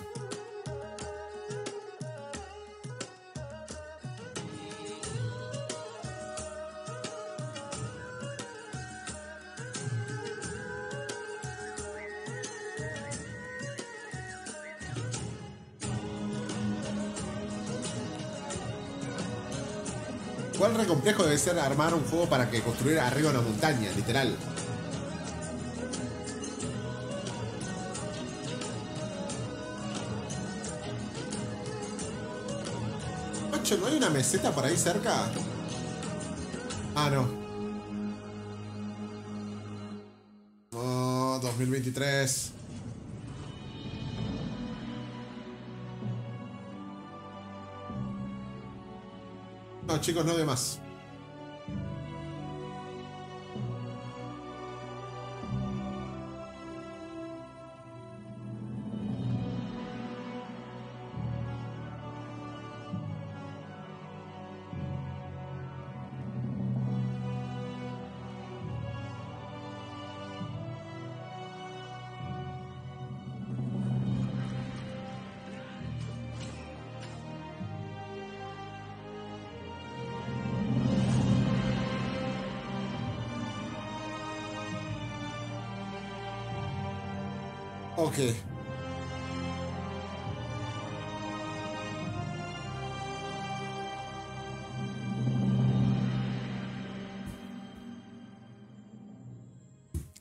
¿Cuál recomplejo debe ser armar un juego para que construir arriba una montaña, literal? Ocho, ¿no hay una meseta por ahí cerca? Ah, no. No, dos mil veintitrés. No, chicos, no de más. Okay.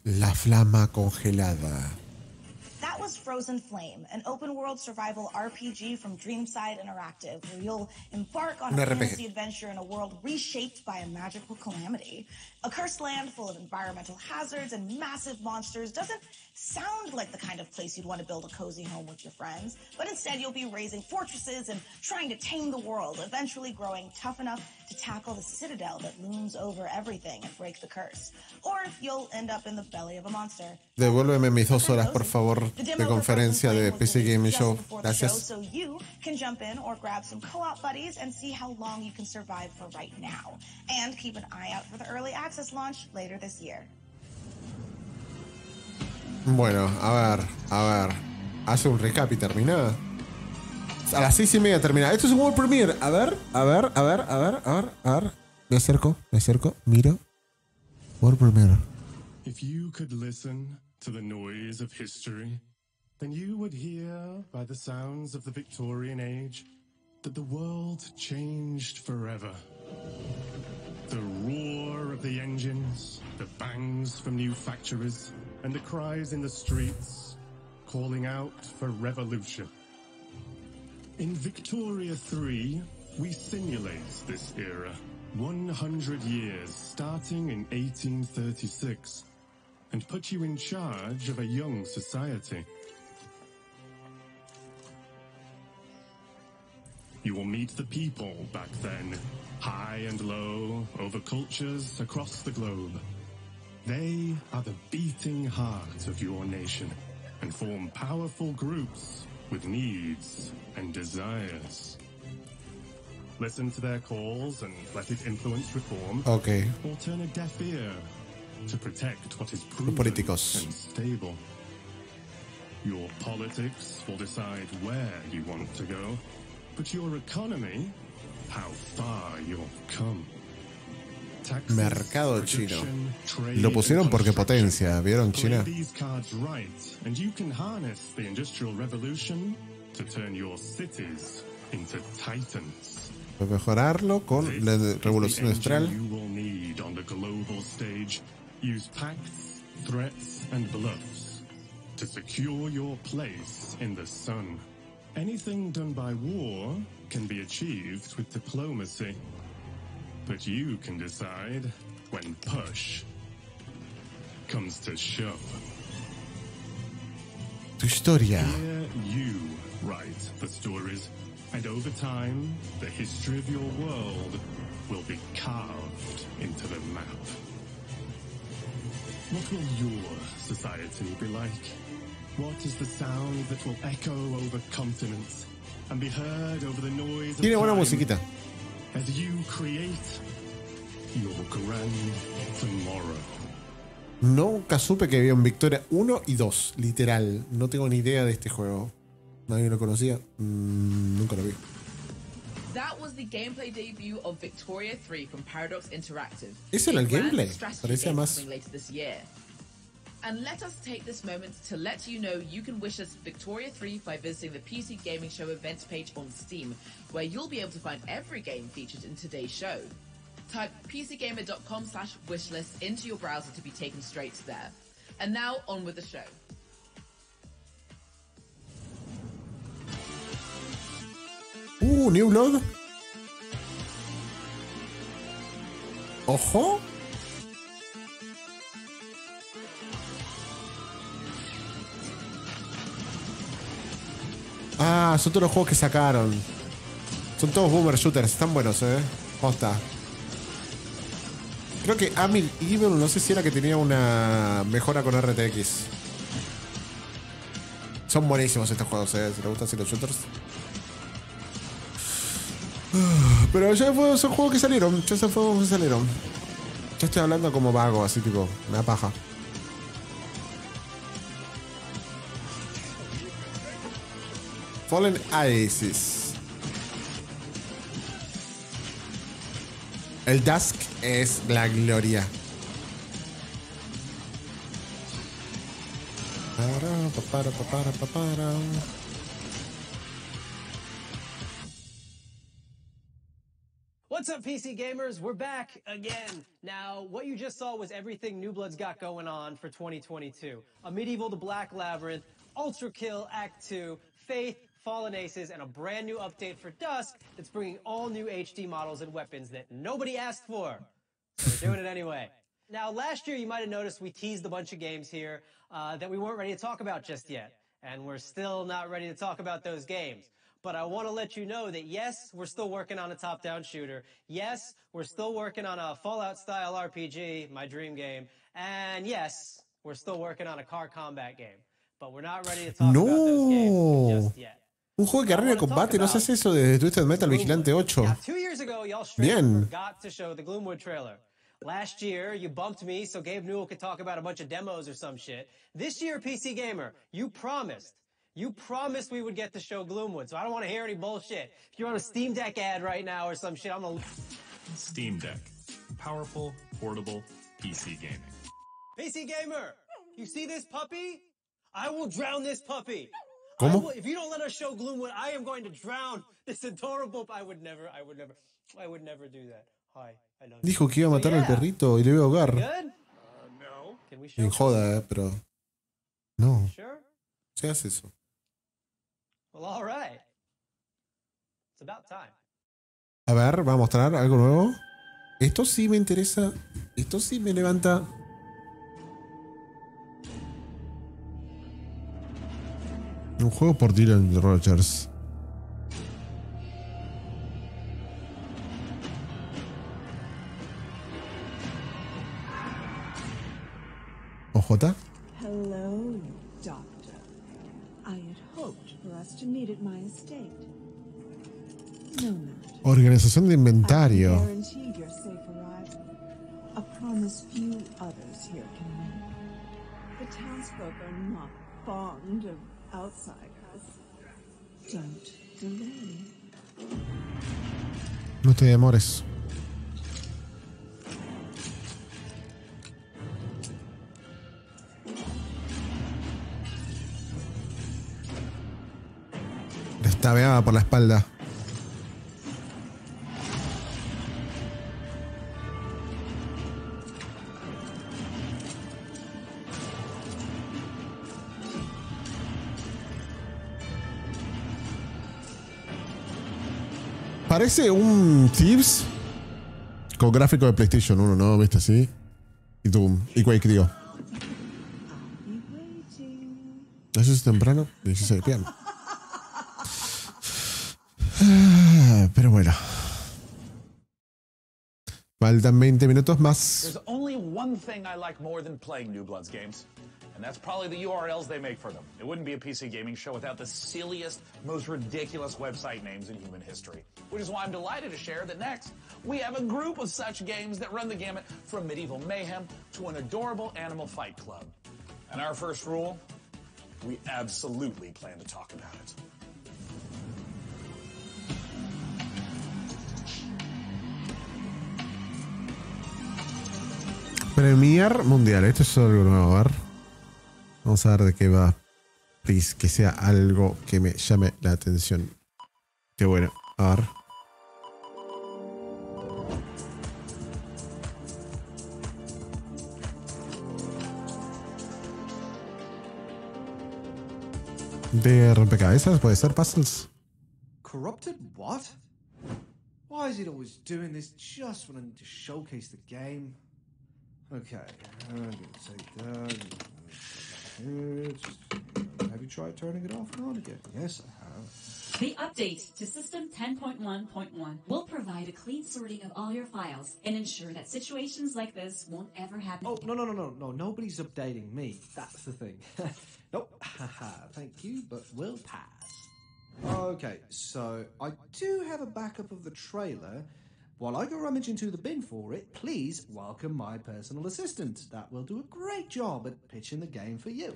La flama congelada. That was Frozen Flame, an open-world survival R P G from Dreamside Interactive, where you'll embark on a fantasy adventure in a world reshaped by a magical calamity. A cursed land full of environmental hazards and massive monsters doesn't sound like the kind of place you'd want to build a cozy home with your friends, but instead you'll be raising fortresses and trying to tame the world, eventually growing tough enough to tackle the citadel that looms over everything and break the curse. Or you'll end up in the belly of a monster. Devuélveme mis dos horas, por favor, de conferencia de P C Gaming Show. Gracias. So you can jump in or grab some co-op buddies and see how long you can survive for right now. And keep an eye out for the early access launch later this year. Bueno, a ver, a ver. Hace un recap y termina. A las seis y media termina. Esto es un World Premiere. A ver, a ver, a ver, a ver, a ver, a ver. Me acerco, me acerco, miro. World Premiere. If you could listen to the noise of history, then you would hear by the sounds of the Victorian age that the world changed forever. The roar of the engines, the bangs from new factories, and the cries in the streets calling out for revolution. In Victoria three, we simulate this era, one hundred years starting in eighteen thirty-six, and put you in charge of a young society. You will meet the people back then, high and low, over cultures across the globe. They are the beating heart of your nation and form powerful groups with needs and desires. Listen to their calls and let it influence reform. Okay. Or turn a deaf ear to protect what is proven and stable. Your politics will decide where you want to go, but your economy, how far you've come. Taxes, mercado chino. Lo pusieron porque potencia, ¿vieron China? These cards right, and you can harness the industrial revolution to turn your cities into titans. Mejorarlo con la revolución industrial. You will need on the global stage. Use pacts, threats, and bluffs to secure your place in the sun. Anything done by war can be achieved with diplomacy, but you can decide when push comes to shove. Tu historia. Here you write the stories, and over time, the history of your world will be carved into the map. What will your society be like? What is the sound that will echo over continents and be heard over the noise of time as you create your grand tomorrow? Nunca supe que había un Victoria uno y dos, literal. No tengo ni idea de este juego. Nadie lo conocía. Mm, nunca lo vi. That was the gameplay debut of Victoria three from Paradox Interactive. ¿Ese era el gameplay? Parecía más. And let us take this moment to let you know you can wish us Victoria three by visiting the P C Gaming Show events page on Steam, where you'll be able to find every game featured in today's show. Type pcgamer.com slash wishlist into your browser to be taken straight to there. And now, on with the show. Ooh, new blood. Ojo. Ah, son todos los juegos que sacaron. Son todos boomer shooters, están buenos, eh. Posta. Creo que Amil Evil, no sé si era que tenía una mejora con R T X. Son buenísimos estos juegos, eh. Si les gustan así los shooters. Pero ya fue, son juegos que salieron. Ya son juegos que salieron. Yo estoy hablando como vago, así tipo, una paja. Fallen Aces. El Dusk es la gloria. What's up, P C gamers? We're back again. Now, what you just saw was everything New Blood's got going on for twenty twenty-two. A Medieval to Black Labyrinth, Ultra Kill Act two, Faith, Fallen Aces, and a brand new update for Dusk that's bringing all new H D models and weapons that nobody asked for. So we're doing it anyway. Now, last year, you might have noticed we teased a bunch of games here uh, that we weren't ready to talk about just yet. And we're still not ready to talk about those games. But I want to let you know that, yes, we're still working on a top-down shooter. Yes, we're still working on a Fallout-style R P G, my dream game. And, yes, we're still working on a car combat game. But we're not ready to talk no. about those games just yet. Un juego de carrera de combate, no haces eso desde Twisted Metal Vigilante ocho. Bien. Last year you bumped me so Gabe Newell could talk about a bunch of demos or some shit. This year, P C Gamer, you promised. You promised we would get to show Gloomwood, so I don't want to hear any bullshit. If you're on a Steam Deck ad right now or some shit, I'm gonna... Steam Deck. Powerful, portable P C gaming. P C Gamer, you see this puppy? I will drown this puppy. Will, if you don't let us show Gloomwood, I am going to drown this adorable. I would never, I would never, I would never do that. Hi, I love you. Dijo que iba a matar so, yeah. al perrito y le iba a ahogar. Uh, no. Bien joda, eh, pero No. Sure? Você acessou. Well, all right. It's about time. A ver, va a mostrar algo nuevo. Esto sí me interesa. Esto sí me levanta. Un juego por Dylan Rogers. O J. Hello, doctor. I had hoped for us to meet at my estate. No matter. Organización de inventario. A promise few others here can make. The townsfolk are not fond of outsiders. Don't delay. No te demores. La estabeaba por la espalda. Parece un Thieves con gráfico de PlayStation uno, ¿no? ¿Viste así? Y Doom. Y Quake, digo. ¿Eso es temprano? dieciséis de piano. Pero bueno. Faltan veinte minutos más. There's only one thing I like more than playing New Blood's games. And that's probably the U R Ls they make for them. It wouldn't be a P C gaming show without the silliest, most ridiculous website names in human history. Which is why I'm delighted to share that next, we have a group of such games that run the gamut from medieval mayhem to an adorable animal fight club. And our first rule, we absolutely plan to talk about it. Premier Mundial. Esto es algo nuevo, a ver. Vamos a ver de qué va. Please, que sea algo que me llame la atención. Qué bueno. A ver. De rompecabezas, puede ser puzzles. Corrupted what? Why is it always doing this just when I need to showcase the game? Okay, I'm going to take that. Have you tried turning it off and on again? Yes, I have. The update to System ten point one point one will provide a clean sorting of all your files and ensure that situations like this won't ever happen. Oh, no, no, no, no, no. Nobody's updating me. That's the thing. Nope. Haha, thank you, but we'll pass. Okay, so I do have a backup of the trailer. While I go rummaging to the bin for it, please welcome my personal assistant. That will do a great job at pitching the game for you.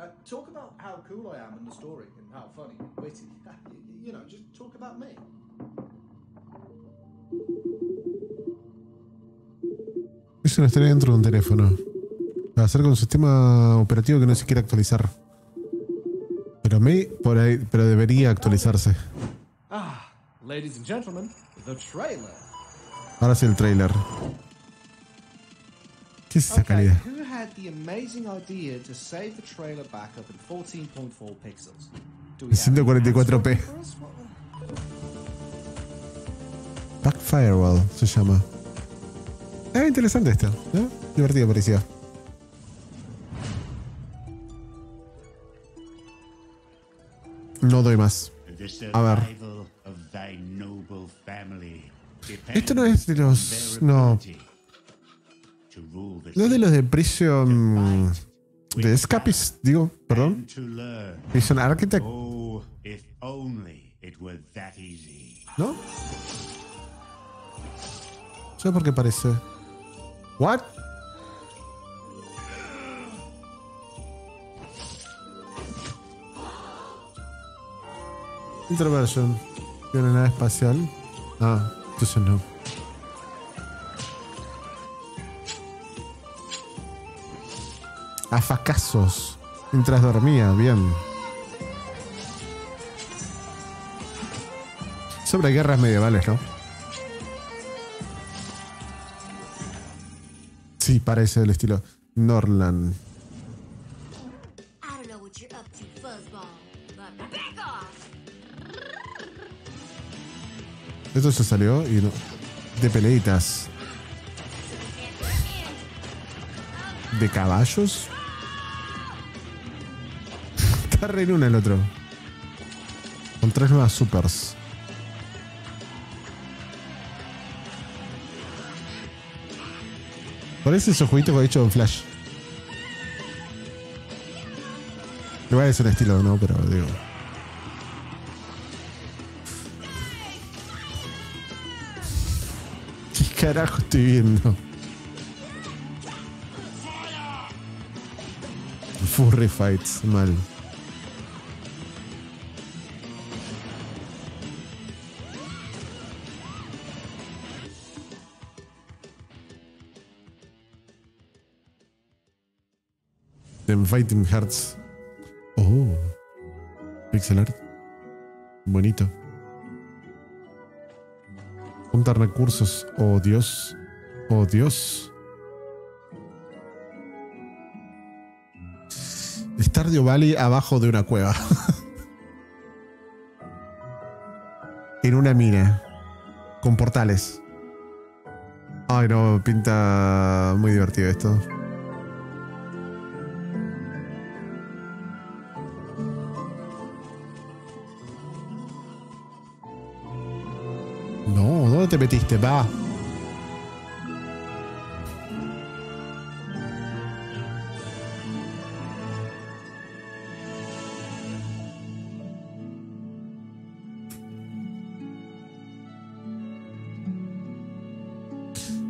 Uh, talk about how cool I am in the story and how funny and witty. You know, just talk about me. Es una historia dentro de un teléfono. Va a ser con un sistema operativo que no se quiere actualizar. Pero me por ahí, pero debería actualizarse. Ah, ladies and gentlemen, the trailer. Ahora sí el trailer. ¿Qué es esa calidad? Who had the amazing idea to save the trailer back up in fourteen point four pixels? ciento cuarenta y cuatro p. Back Firewall se llama. Es eh, interesante esto, ¿no? Divertido parecía. No doy más. A ver. Esto no es de los... No. No es de los de Prison... De Escapist, digo, perdón. Prison Architect. ¿No? ¿Sabes por qué parece? ¿What? Introversion. De una nave espacial. Ah, entonces no. A fracasos. Mientras dormía, bien. Sobre guerras medievales, ¿no? Sí, parece del estilo Norland. Esto se salió y no... de peleitas. ¿De caballos? Está re en una el otro. Con tres nuevas supers. Parece esos jueguitos que he hecho en Flash. Igual es un estilo, ¿no? Pero digo... ¿Qué carajo estoy viendo? Furry fights, mal. Them Fighting Hearts. Oh. Pixel art. Bonito. Juntar recursos. Oh, Dios. Oh, Dios. Stardew Valley abajo de una cueva. En una mina. Con portales. Ay, no. Pinta muy divertido esto. No, ¿dónde te metiste? Va.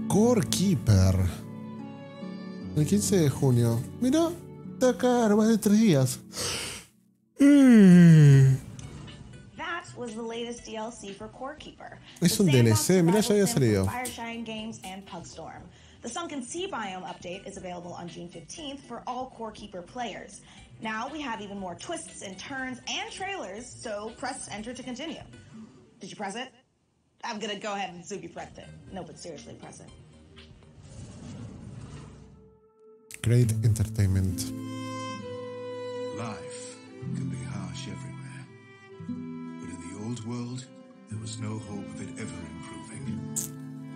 Core Keeper. El quince de junio. Mira, está acá, más de tres días. Mm. Es un D L C, mirá, ya había salido. The Sunken Sea Biome update is available on June fifteenth for all Core Keeper players. Now we have even more twists and turns and trailers, so press enter to continue. Did you press it? I'm gonna go ahead and assume you pressed it. No, but seriously, press it. Great entertainment. Life can be harsh everywhere.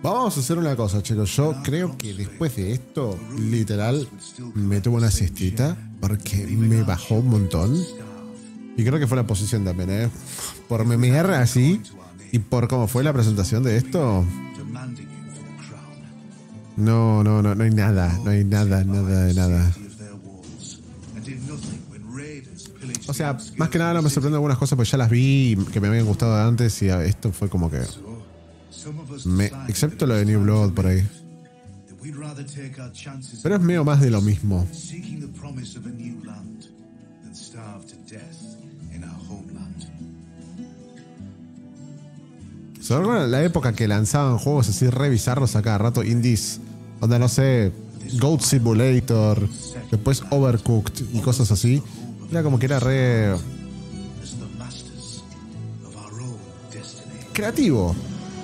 Vamos a hacer una cosa, chicos. Yo creo que después de esto, literal, me tuve una siestita porque me bajó un montón. Y creo que fue la posición también, ¿eh? Por memear así y por cómo fue la presentación de esto. No, no, no, no hay nada. No hay nada, nada de nada. O sea, más que nada no me sorprenden algunas cosas porque ya las vi que me habían gustado antes y esto fue como que... Me, excepto lo de New Blood por ahí. Pero es medio más de lo mismo. Sobre todo en la época que lanzaban juegos así re bizarros a cada rato, indies, donde no sé, Goat Simulator, después Overcooked y cosas así. Era como que era re... creativo.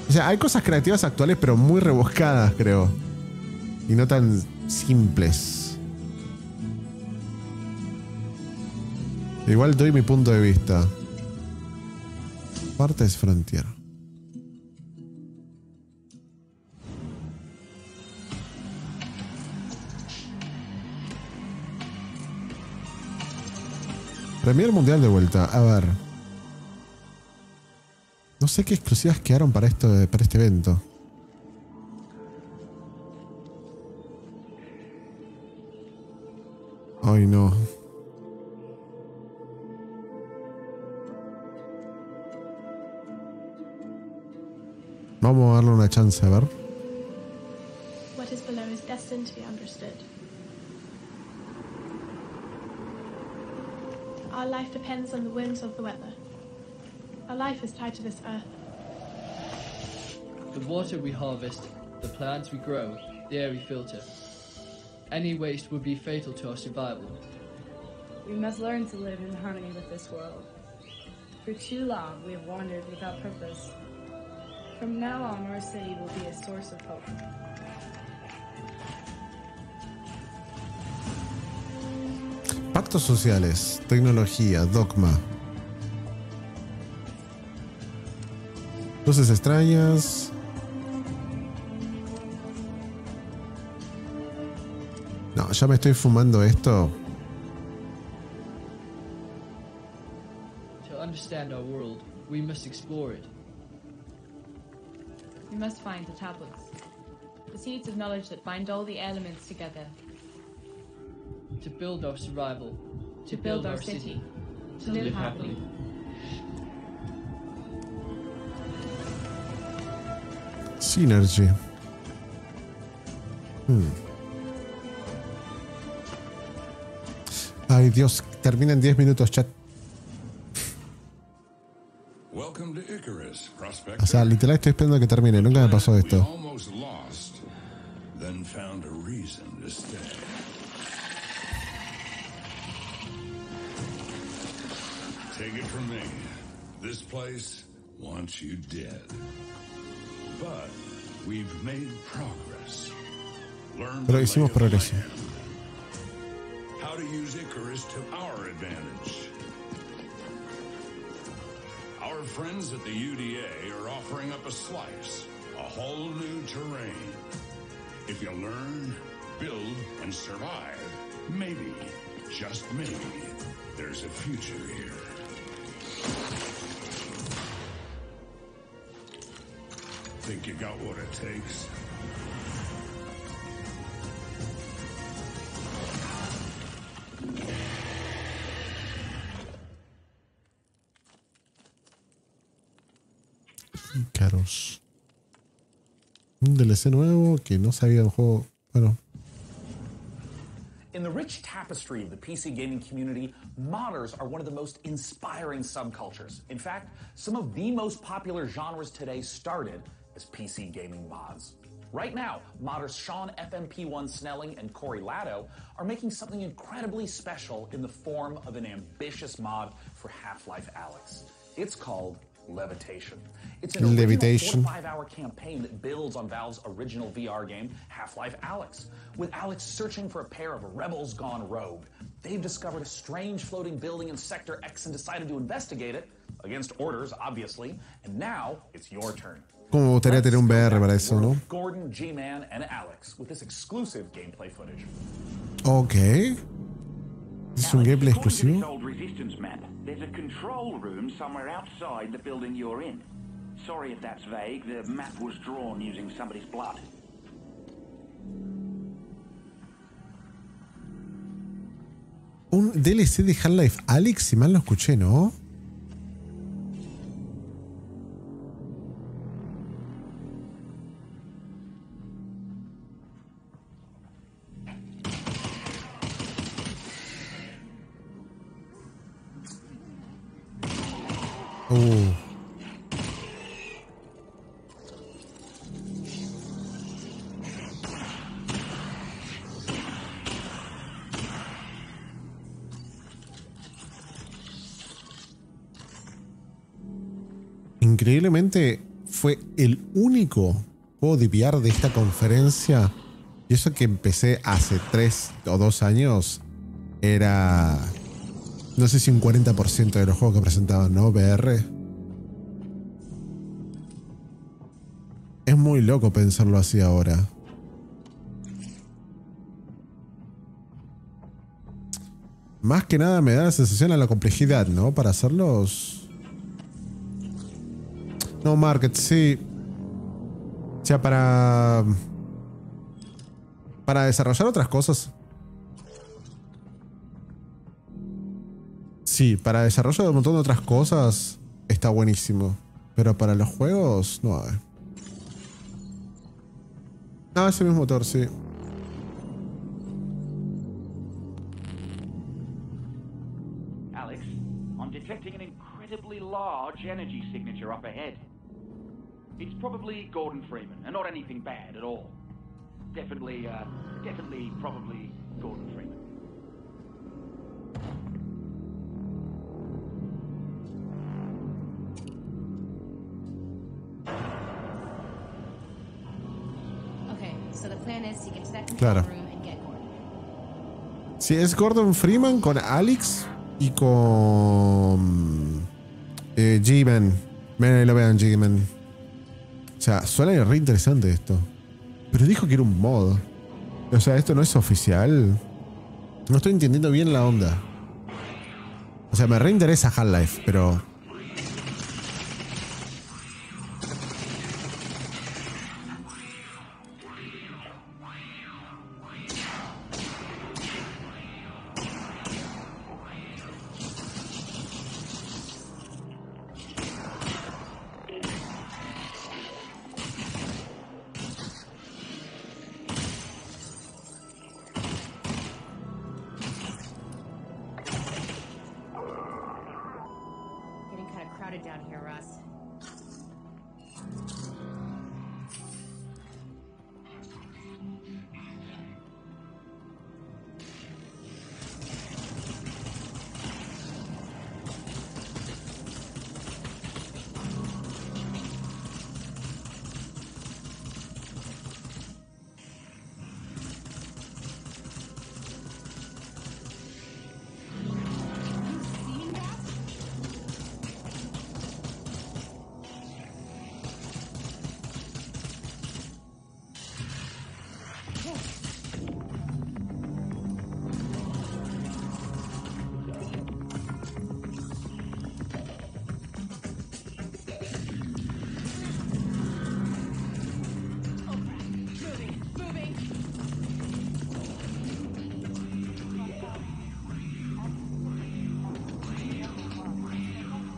O sea, hay cosas creativas actuales, pero muy rebuscadas, creo. Y no tan simples. Igual doy mi punto de vista. Parte es Frontier. Premier Mundial de vuelta, a ver. No sé qué exclusivas quedaron para, esto, para este evento. Ay, no. Vamos a darle una chance, a ver. What is below is destined to be understood. Our life depends on the whims of the weather. Our life is tied to this earth. The water we harvest, the plants we grow, the air we filter. Any waste would be fatal to our survival. We must learn to live in harmony with this world. For too long we have wandered without purpose. From now on our city will be a source of hope. Impactos sociales, tecnología, dogma. Luces extrañas. No, ya me estoy fumando esto. To understand our world, we must explore it. We must find the tablets, the seeds of knowledge that bind all the elements together. To build our survival, to, to build, build our, our city, city. To, to live, live happily. happily. Synergy. Hmm. Ay, Dios, termina en diez minutos, chat. Welcome to Icarus, prospector. O sea, literal estoy esperando que termine, nunca me pasó esto. Take it from me. This place wants you dead. But we've made progress. Learn Pero hicimos progreso. How to use Icarus to our advantage. Our friends at the U D A are offering up a slice, a whole new terrain. If you learn, build, and survive, maybe, just maybe, there's a future here. Think you got what it takes? Icarus. Un D L C nuevo que no sabía el juego. Bueno. In the rich tapestry of the P C gaming community, modders are one of the most inspiring subcultures. In fact, some of the most popular genres today started as P C gaming mods. Right now, modders Sean F M P one Snelling and Corey Latto are making something incredibly special in the form of an ambitious mod for Half-Life: Alyx. It's called Levitation. It's an Levitation. Original four to five hour campaign that builds on Valve's original V R game, Half-Life: Alyx. With Alyx searching for a pair of rebels gone rogue, they've discovered a strange floating building in Sector X and decided to investigate it, against orders, obviously, and now it's your turn. Como me gustaría tener un V R para eso, ¿no? Gordon, G-Man, and Alyx with this exclusive gameplay footage. Okay. It's a gameplay exclusive. Old resistance map. There's a control room somewhere outside the building you're in. Sorry if that's vague. The map was drawn using somebody's blood. Un D L C de Half-Life: Alyx, si mal lo escuché, ¿no? Oh. Increíblemente fue el único juego de V R de esta conferencia, y eso que empecé hace tres o dos años era... No sé si un cuarenta por ciento de los juegos que presentaban, ¿no? V R. Es muy loco pensarlo así ahora. Más que nada me da la sensación a la complejidad, ¿no? Para hacerlos... No market, sí. O sea, para... Para desarrollar otras cosas. Sí, para desarrollo de un montón de otras cosas está buenísimo. Pero para los juegos, no. Ah, ese mismo motor, sí. Alyx, I'm detecting an incredibly large energy signature up ahead. It's probably Gordon Freeman, and not anything bad at all. Definitely, uh, definitely, probably Gordon Freeman. Sí, es Gordon Freeman con Alyx y con eh, G-Man. Miren, ahí lo vean, G-Man. O sea, suena re interesante esto. Pero dijo que era un mod. O sea, esto no es oficial. No estoy entendiendo bien la onda. O sea, me reinteresa Half-Life, pero...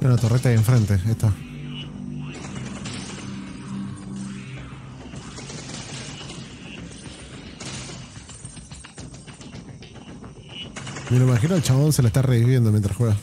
La torreta ahí enfrente, esta. Me lo imagino al chabón se la está reviviendo mientras juega.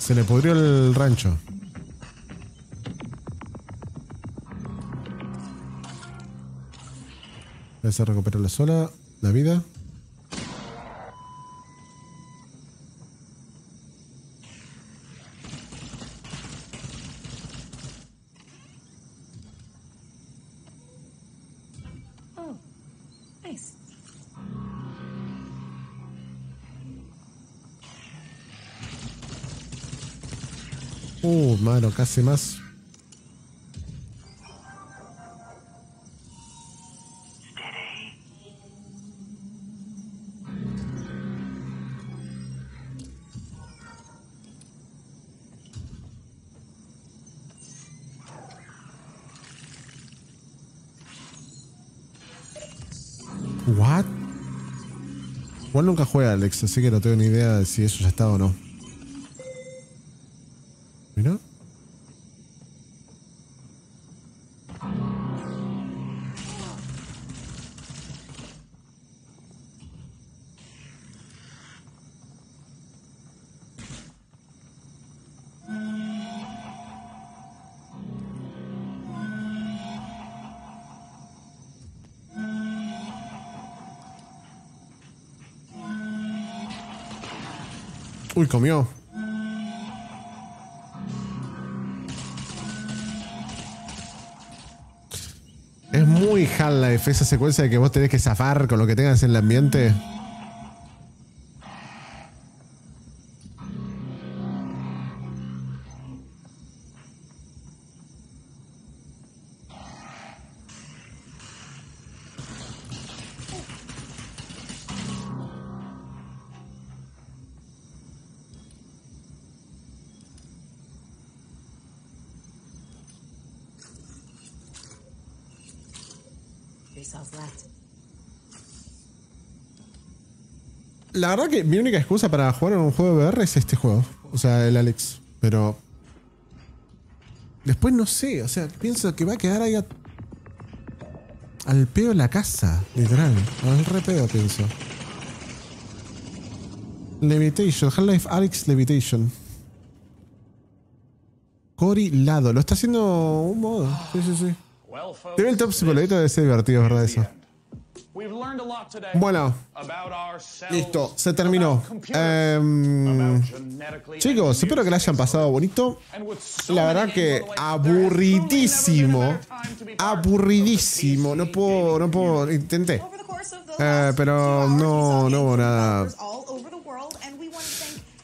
Se le pudrió el rancho. Voy a hacer recuperarla sola, la vida. Mano, casi más. What? Juan nunca juega Alyx, así que no tengo ni idea de si eso ya está o no. Uy, comió. Es muy Half-Life esa secuencia de que vos tenés que zafar con lo que tengas en el ambiente. La verdad que mi única excusa para jugar en un juego de V R es este juego. O sea, el Alyx. Pero... después no sé. O sea, pienso que va a quedar ahí a... al pedo de la casa. Literal. Al re pedo, pienso. Levitation, Half-Life: Alyx, Levitation. Corilado, lo está haciendo un modo. Sí, sí, sí. Debe el top psicologista, debe ser divertido, ¿verdad? Eso. Bueno, listo, se terminó. Eh, chicos, espero que la hayan pasado bonito. La verdad que aburridísimo. Aburridísimo. No puedo, no puedo, intenté. Eh, pero no, no hubo nada.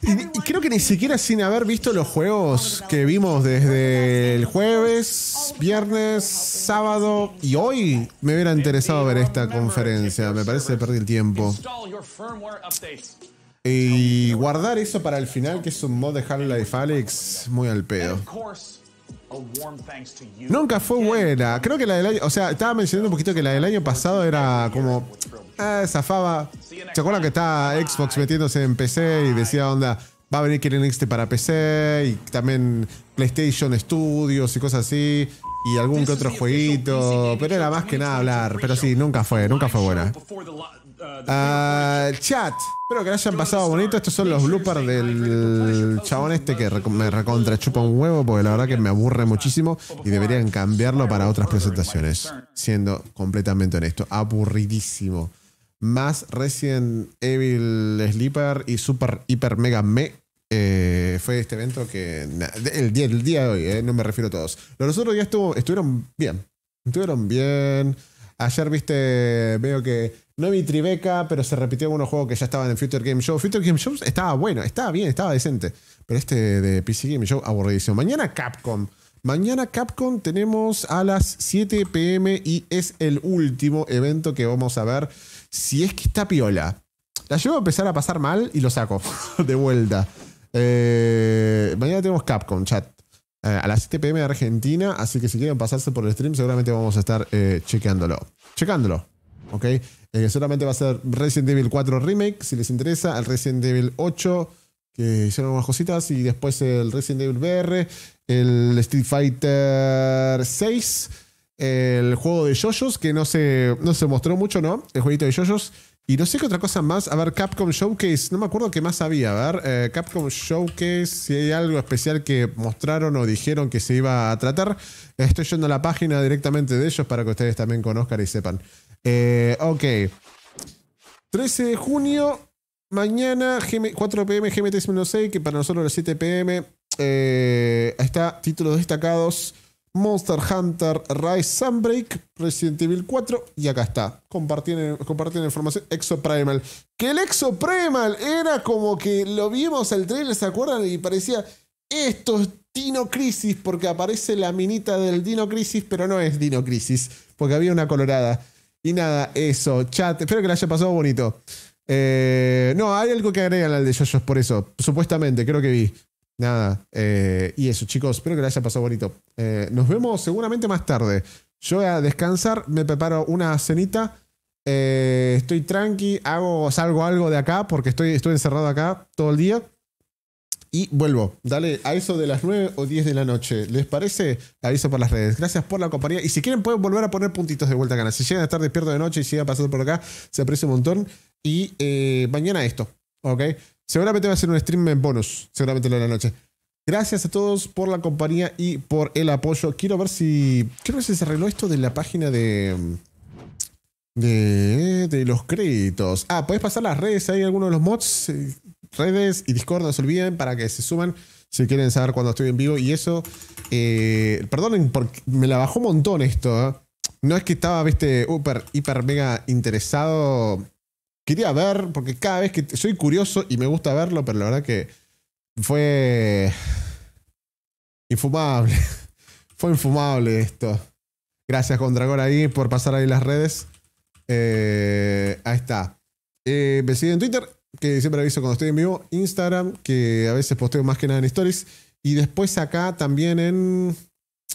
Y creo que ni siquiera sin haber visto los juegos que vimos desde el jueves, viernes, sábado y hoy, me hubiera interesado ver esta conferencia. Me parece que perdí el tiempo. Y guardar eso para el final, que es un mod de Half-Life: Alyx, muy al pedo. Nunca fue buena. Creo que la del año... O sea, estaba mencionando un poquito que la del año pasado era como... Eh, zafaba. ¿Se acuerdan que estaba Xbox metiéndose en P C y decía, onda, va a venir Killing X T para P C y también PlayStation Studios y cosas así y algún que otro jueguito? Pero era más que nada hablar. Pero sí, nunca fue, nunca fue buena. Uh, chat, espero que lo hayan pasado bonito. Estos son los bloopers del chabón este que me recontra chupa un huevo, porque la verdad que me aburre muchísimo y deberían cambiarlo para otras presentaciones. Siendo completamente honesto, aburridísimo. Más Resident Evil Sleeper y Super Hiper Mega Me eh, fue este evento que na, el, día, el día de hoy, eh, no me refiero a todos. Los otros días estuvo, estuvieron bien. Estuvieron bien. Ayer, viste, veo que no vi Tribeca, pero se repitió algunos juegos que ya estaban en Future Game Show. Future Game Show estaba bueno, estaba bien, estaba decente. Pero este de P C Gaming Show, aburridísimo. Mañana Capcom. Mañana Capcom tenemos a las siete p m y es el último evento que vamos a ver. Si es que está piola. La llevo a empezar a pasar mal y lo saco de vuelta. Eh, mañana tenemos Capcom, chat. Eh, a las siete p m de Argentina. Así que si quieren pasarse por el stream, seguramente vamos a estar eh, chequeándolo. Checándolo. ¿Ok? Eh, seguramente va a ser Resident Evil cuatro Remake, si les interesa. El Resident Evil ocho, que hicieron unas cositas. Y después el Resident Evil V R. El Street Fighter seis. El juego de yoyos, que no se, no se mostró mucho, ¿no? El jueguito de yoyos. Y no sé qué otra cosa más. A ver, Capcom Showcase. No me acuerdo qué más había. A ver, eh, Capcom Showcase. Si hay algo especial que mostraron o dijeron que se iba a tratar. Estoy yendo a la página directamente de ellos para que ustedes también conozcan y sepan. Eh, ok. trece de junio. Mañana, cuatro p m, G M T seis, que para nosotros las siete p m. Eh, ahí está, títulos destacados. Monster Hunter Rise Sunbreak, Resident Evil cuatro, y acá está. Compartieron información. Exoprimal. Que el Exoprimal era como que lo vimos al trailer, ¿se acuerdan? Y parecía, esto es Dino Crisis, porque aparece la minita del Dino Crisis, pero no es Dino Crisis, porque había una colorada. Y nada, eso, chat. Espero que la haya pasado bonito. Eh, no, hay algo que agregan al de Yoyos por eso. Supuestamente, creo que vi. Nada, eh, y eso, chicos, espero que les haya pasado bonito. Eh, nos vemos seguramente más tarde. Yo voy a descansar, me preparo una cenita, eh, estoy tranqui, hago, salgo algo de acá porque estoy, estoy encerrado acá todo el día y vuelvo. Dale a eso de las nueve o diez de la noche. ¿Les parece? Aviso por las redes. Gracias por la compañía y si quieren pueden volver a poner puntitos de vuelta acá. Si llegan a estar despiertos de noche y sigan pasando por acá, se aprecia un montón. Y eh, mañana esto, ¿ok? Seguramente va a ser un stream en bonus, seguramente lo de la noche. Gracias a todos por la compañía y por el apoyo. Quiero ver si... Quiero ver si se arregló esto de la página de... De... De los créditos. Ah, podés pasar las redes. Hay algunos de los mods. Redes y Discord, no se olviden, para que se suman. Si quieren saber cuando estoy en vivo. Y eso... Eh, perdonen, porque me la bajó un montón esto. ¿eh? No es que estaba, viste, hiper, hiper mega interesado... Quería ver, porque cada vez que... Soy curioso y me gusta verlo, pero la verdad que fue... Infumable. Fue infumable esto. Gracias, Condragor, ahí por pasar ahí las redes. Eh, ahí está. Eh, me siguen en Twitter, que siempre aviso cuando estoy en vivo. Instagram, que a veces posteo más que nada en stories. Y después acá también en...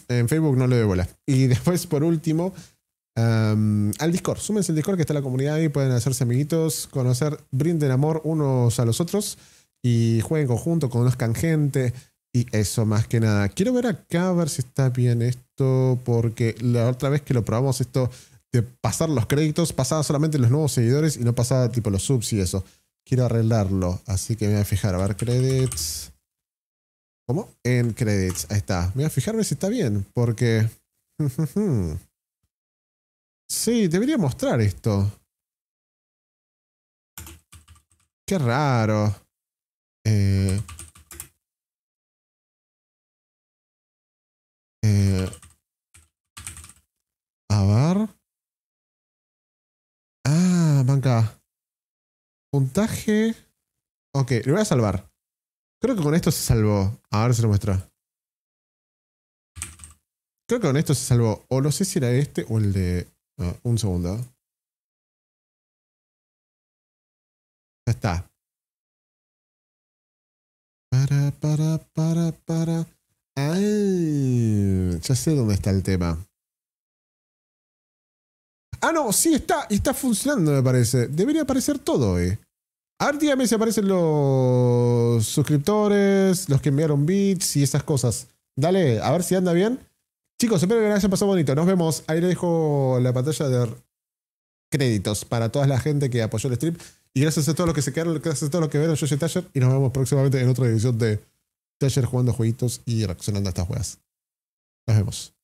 En Facebook no le doy bola. Y después, por último... Um, al Discord, súmense al Discord que está la comunidad ahí, pueden hacerse amiguitos, conocer, brinden amor unos a los otros y jueguen conjunto, conozcan gente y eso más que nada. Quiero ver acá a ver si está bien esto, porque la otra vez que lo probamos esto de pasar los créditos, pasaba solamente los nuevos seguidores y no pasaba tipo los subs y eso. Quiero arreglarlo, así que me voy a fijar. A ver, credits. ¿Cómo? En credits. Ahí está. Me voy a fijarme si está bien, porque... sí, debería mostrar esto. Qué raro. Eh... Eh... A ver... Ah, manca. Puntaje. Ok, lo voy a salvar. Creo que con esto se salvó. A ver si lo muestro. Creo que con esto se salvó. O no sé si era este o el de... No, un segundo. Ya está. Para, para, para, para. Ay, ya sé dónde está el tema. Ah, no, sí está, y está funcionando, me parece. Debería aparecer todo, eh. A ver, dígame si aparecen los suscriptores, los que enviaron bits y esas cosas. Dale, a ver si anda bien. Chicos, espero que les haya pasado bonito. Nos vemos. Ahí les dejo la pantalla de créditos para toda la gente que apoyó el stream. Y gracias a todos los que se quedaron, gracias a todos los que vieron. Yo soy Taller y nos vemos próximamente en otra edición de Taller jugando jueguitos y reaccionando a estas juegas. Nos vemos.